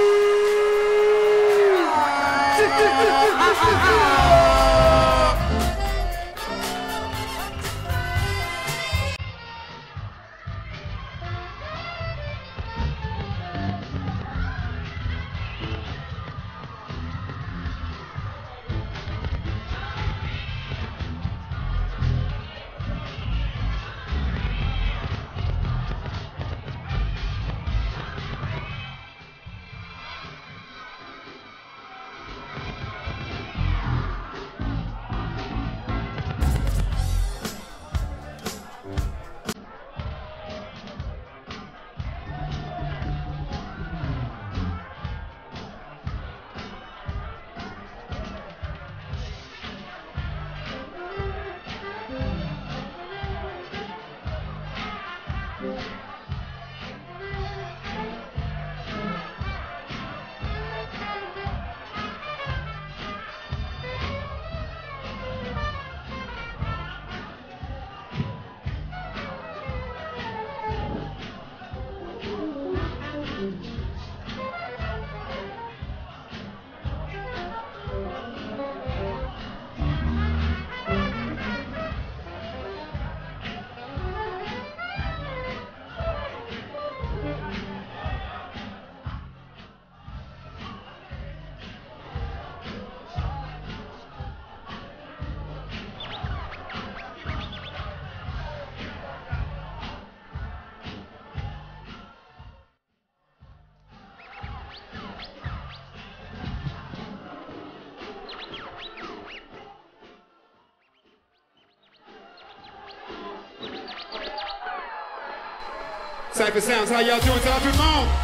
Cypher Sounds, how y'all doing? Tell them on.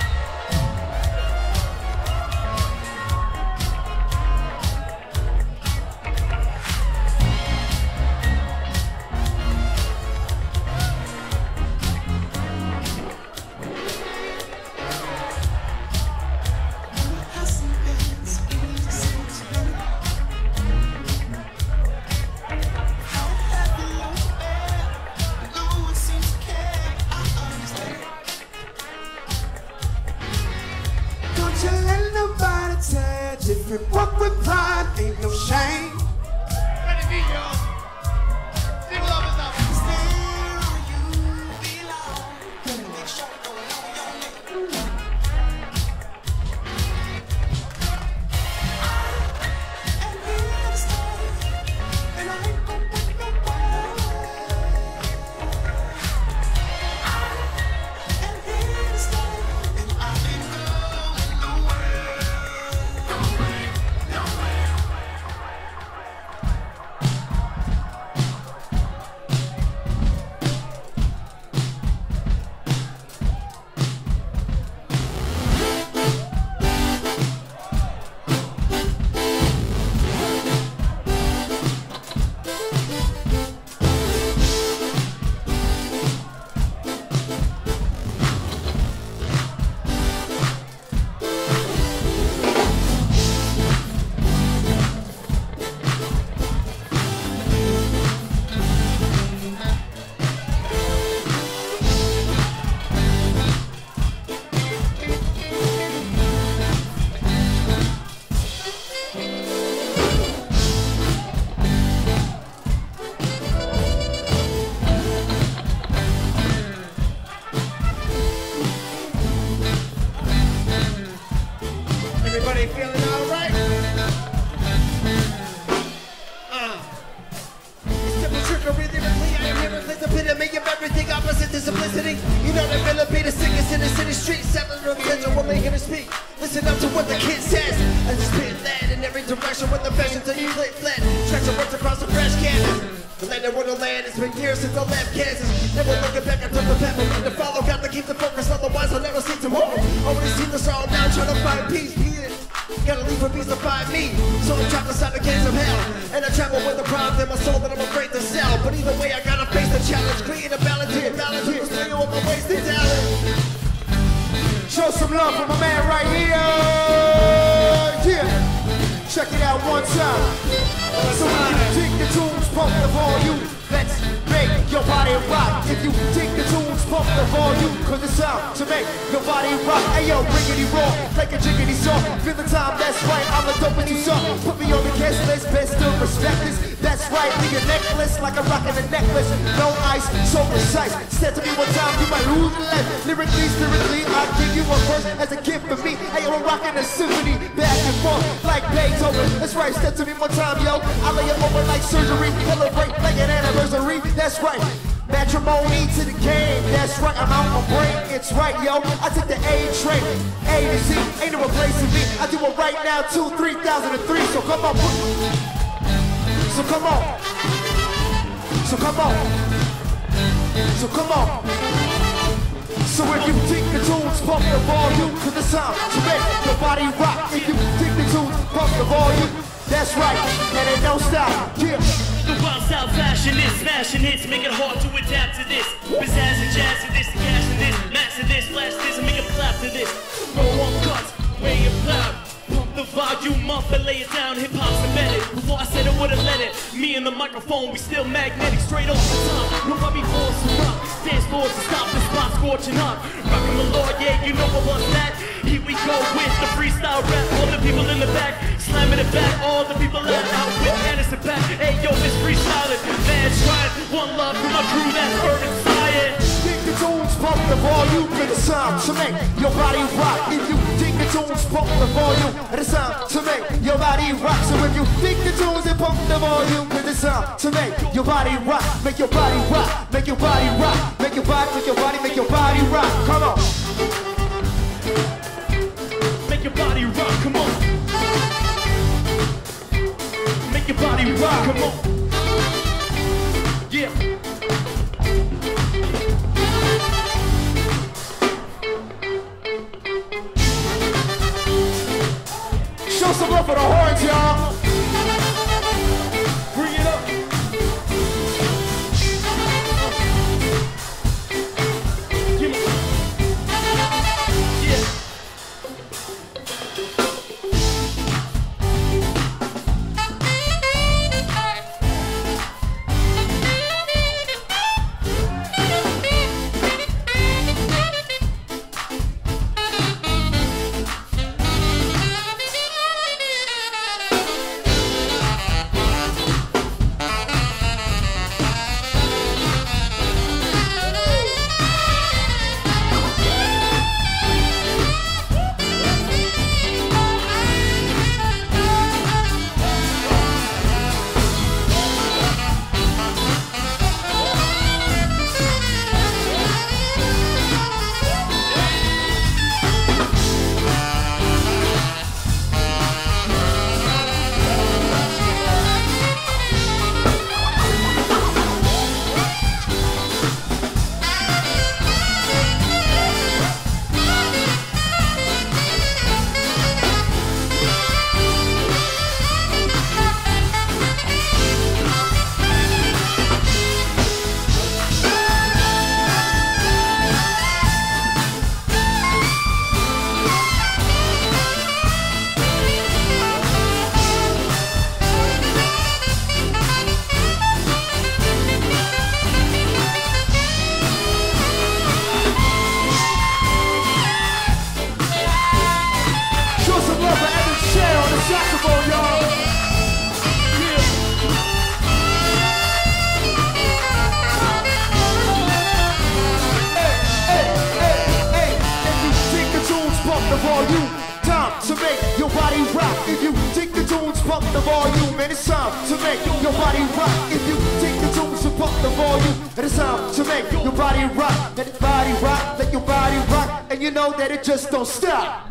to make your body rock. If you dig the tunes, pump the volume. And it's time to make your body rock. If you dig the tunes, pump the volume. And it's time to make your body rock. Let your body rock, let your body rock. And you know that it just don't stop.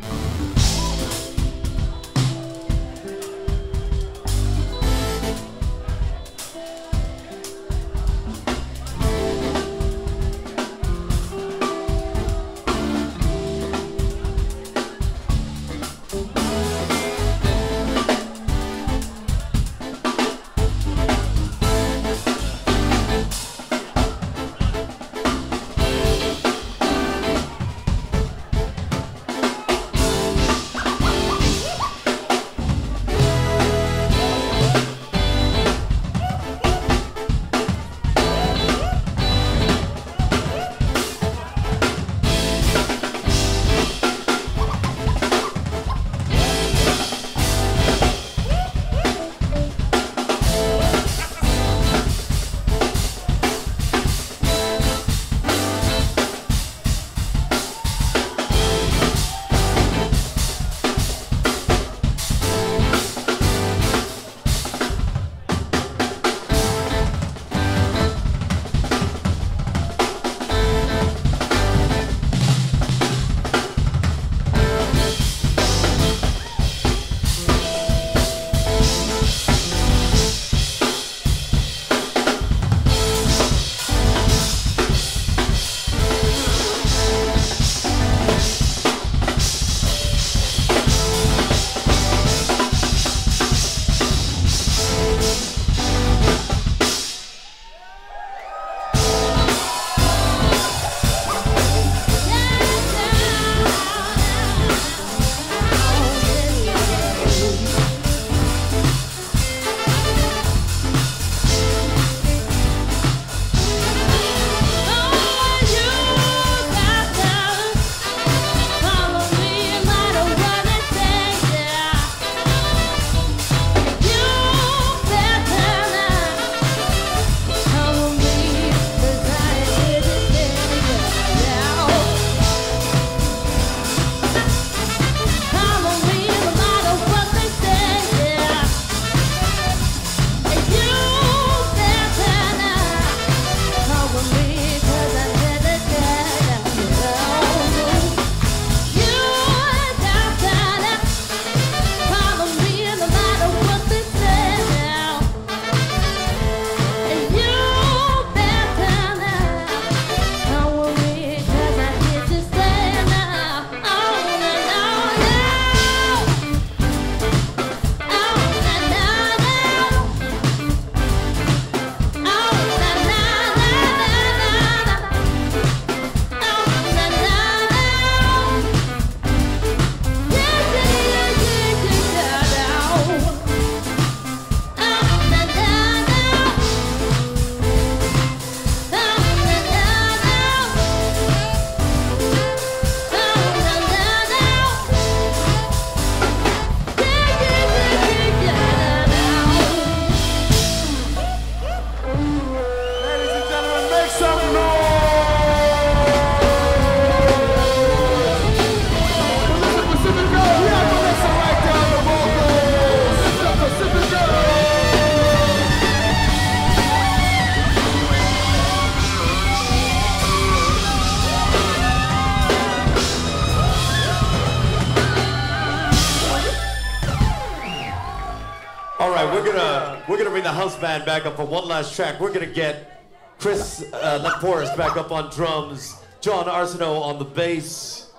Band back up for one last track. We're gonna get Chris Lepp-Forest back up on drums, Jon Arseneau on the bass,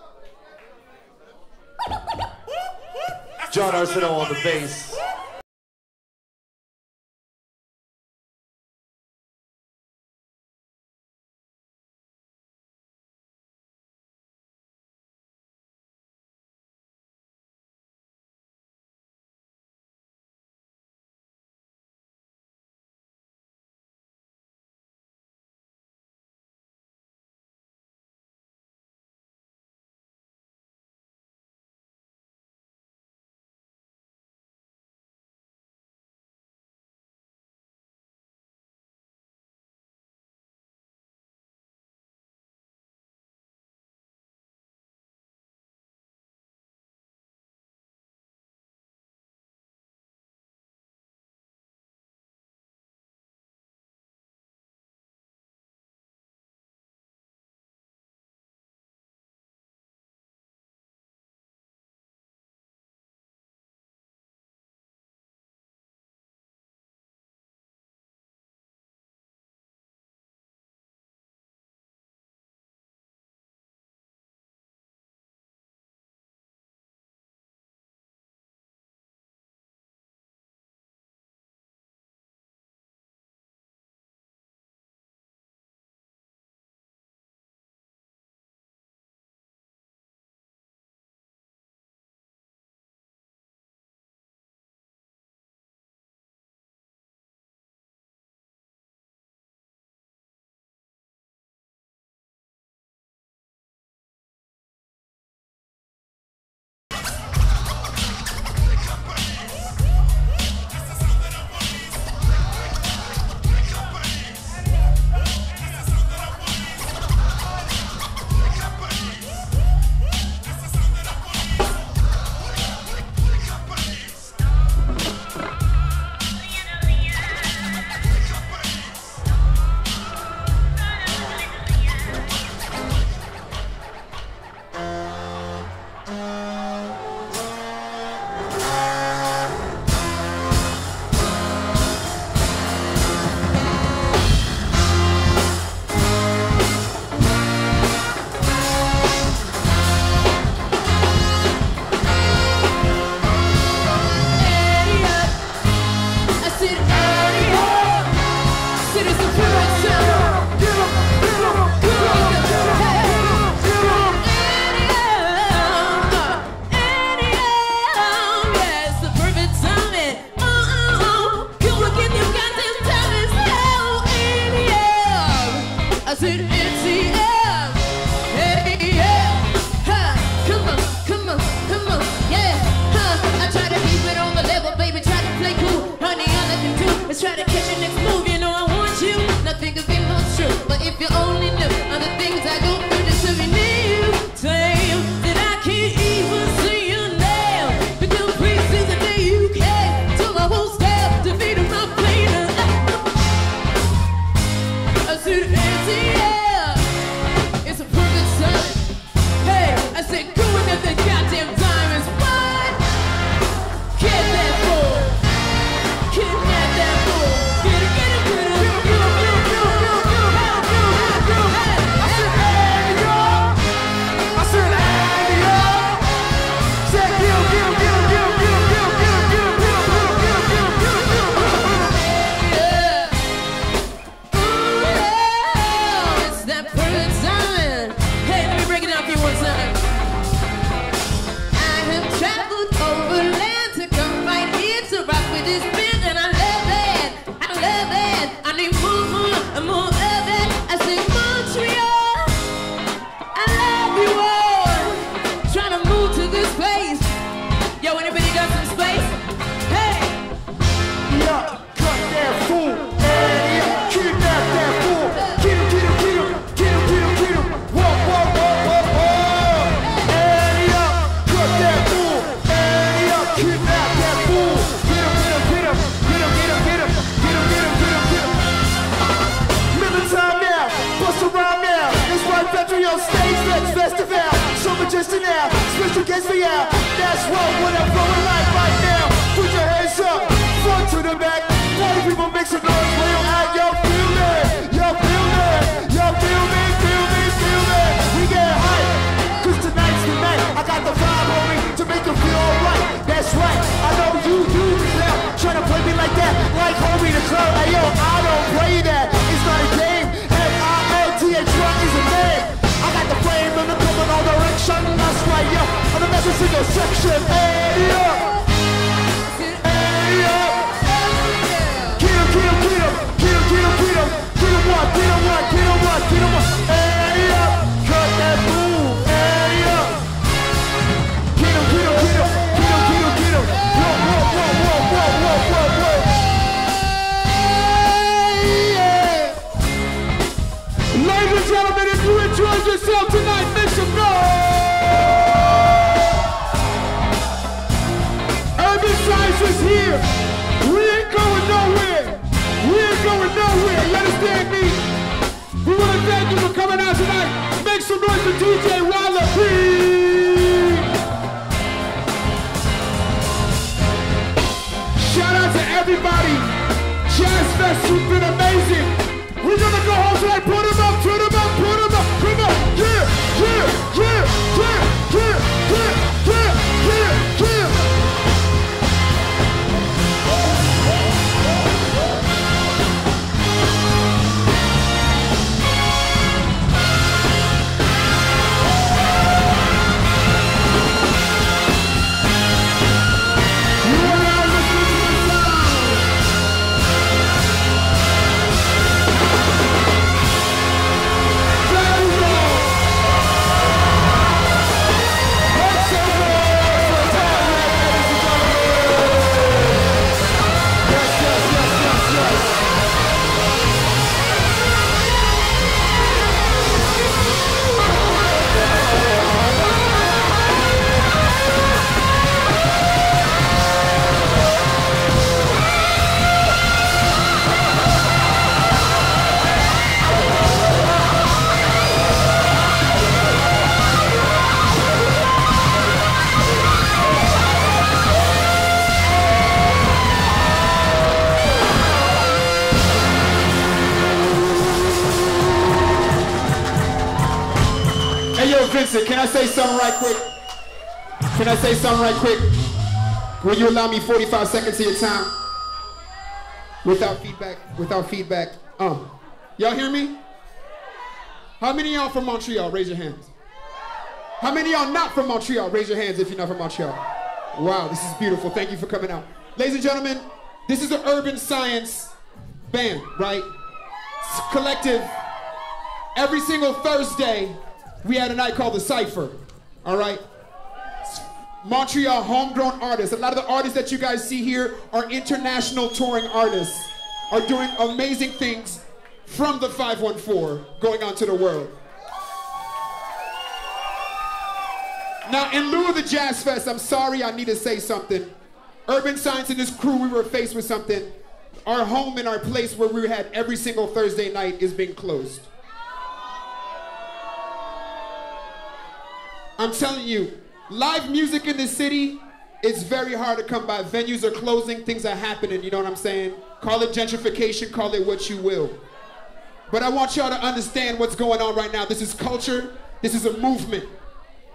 Jon Arseneau on the bass. try to catch your next move, you know I want you. Nothing could be more true, but if you only knew all the things I go through just to be near you. Damn, that I can't even see you now. But the reasons that you came to my whole staff, defeated my cleaner. I see the empty air, it's a perfect sign. Hey, I said going at the goddamn diamonds. What? Can't let go. Can I say something right quick? Will you allow me 45 seconds of your time? Without feedback. Y'all hear me? How many of y'all from Montreal? Raise your hands. How many of y'all not from Montreal? Raise your hands if you're not from Montreal. Wow, this is beautiful. Thank you for coming out. Ladies and gentlemen, this is the Urban Science band, right? It's a collective. Every single Thursday, we had a night called The Cypher, all right? Montreal homegrown artists. A lot of the artists that you guys see here are international touring artists. are doing amazing things from the 514 going on to the world. Now, in lieu of the Jazz Fest, I'm sorry I need to say something. Urban Science and this crew, we were faced with something. Our home and our place where we had every single Thursday night is being closed. I'm telling you, live music in this city, it's very hard to come by. Venues are closing, things are happening, you know what I'm saying? Call it gentrification, call it what you will. But I want y'all to understand what's going on right now. This is culture, this is a movement.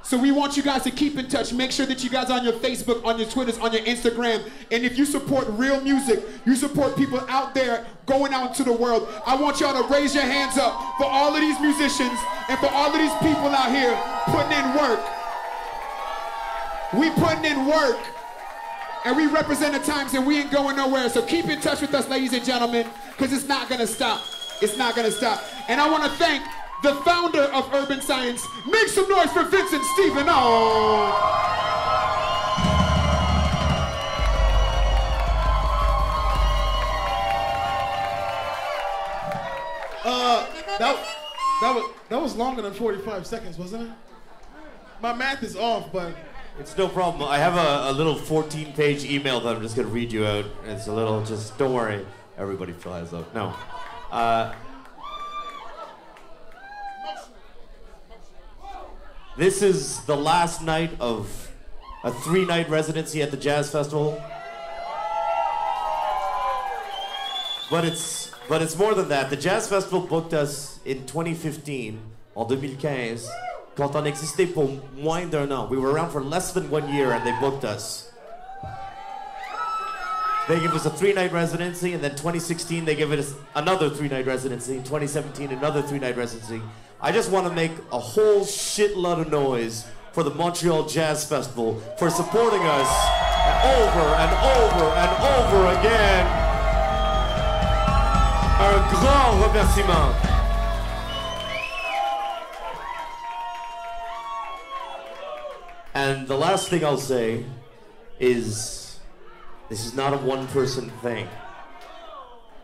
So we want you guys to keep in touch. Make sure that you guys are on your Facebook, on your Twitters, on your Instagram. And if you support real music, you support people out there going out into the world, I want y'all to raise your hands up for all of these musicians and for all of these people out here putting in work. We putting in work, and we represent the times, and we ain't going nowhere. So keep in touch with us, ladies and gentlemen, because it's not gonna stop. It's not gonna stop. And I wanna thank the founder of Urban Science. Make some noise for Vincent Stephen-Ong. That was longer than 45 seconds, wasn't it? My math is off, but. It's no problem. I have a little 14-page email that I'm just going to read you out. It's a little, just don't worry. Everybody flies up. No. This is the last night of a 3-night residency at the Jazz Festival. But it's more than that. The Jazz Festival booked us in 2015, en 2015. Quand on existait pour moins d'un an. We were around for less than 1 year and they booked us. They gave us a 3-night residency, and then 2016 they gave us another 3-night residency, 2017 another 3-night residency. I just want to make a whole shitload of noise for the Montreal Jazz Festival for supporting us over and over and over again. Un grand remerciement. And the last thing I'll say is, this is not a one-person thing.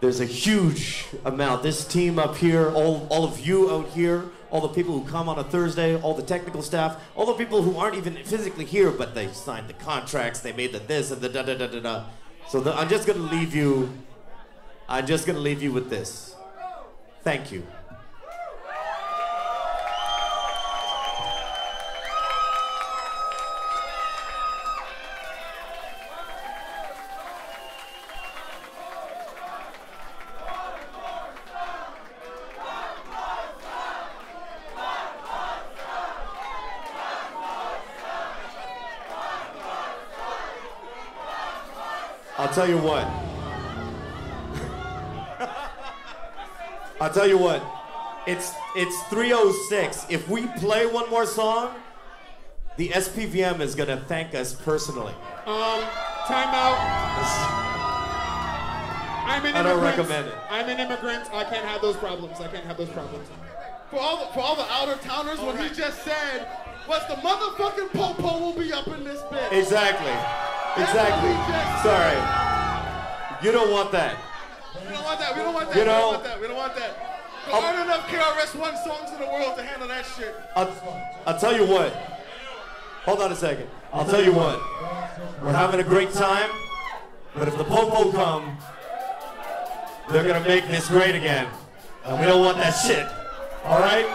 There's a huge amount. This team up here, all of you out here, all the people who come on a Thursday, all the technical staff, all the people who aren't even physically here, but they signed the contracts, they made the this and the da-da-da-da-da. So I'm just gonna leave you, with this. Thank you. I'll tell you what. It's 3:06. If we play one more song, the SPVM is gonna thank us personally. Time out. I don't recommend it. I'm an immigrant. I can't have those problems. For all the out-of-towners, what he just said was the motherfucking popo will be up in this bitch. Exactly. Sorry. You don't want that. We don't want that. There aren't enough KRS-One songs in the world to handle that shit. I'll tell you what. Hold on a second. I'll tell you what. We're having a great time, but if the popo come, they're going to make this great again. And we don't want that shit. All right?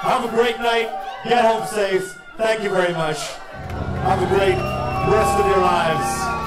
Have a great night. Get home safe. Thank you very much. Have a great rest of your lives.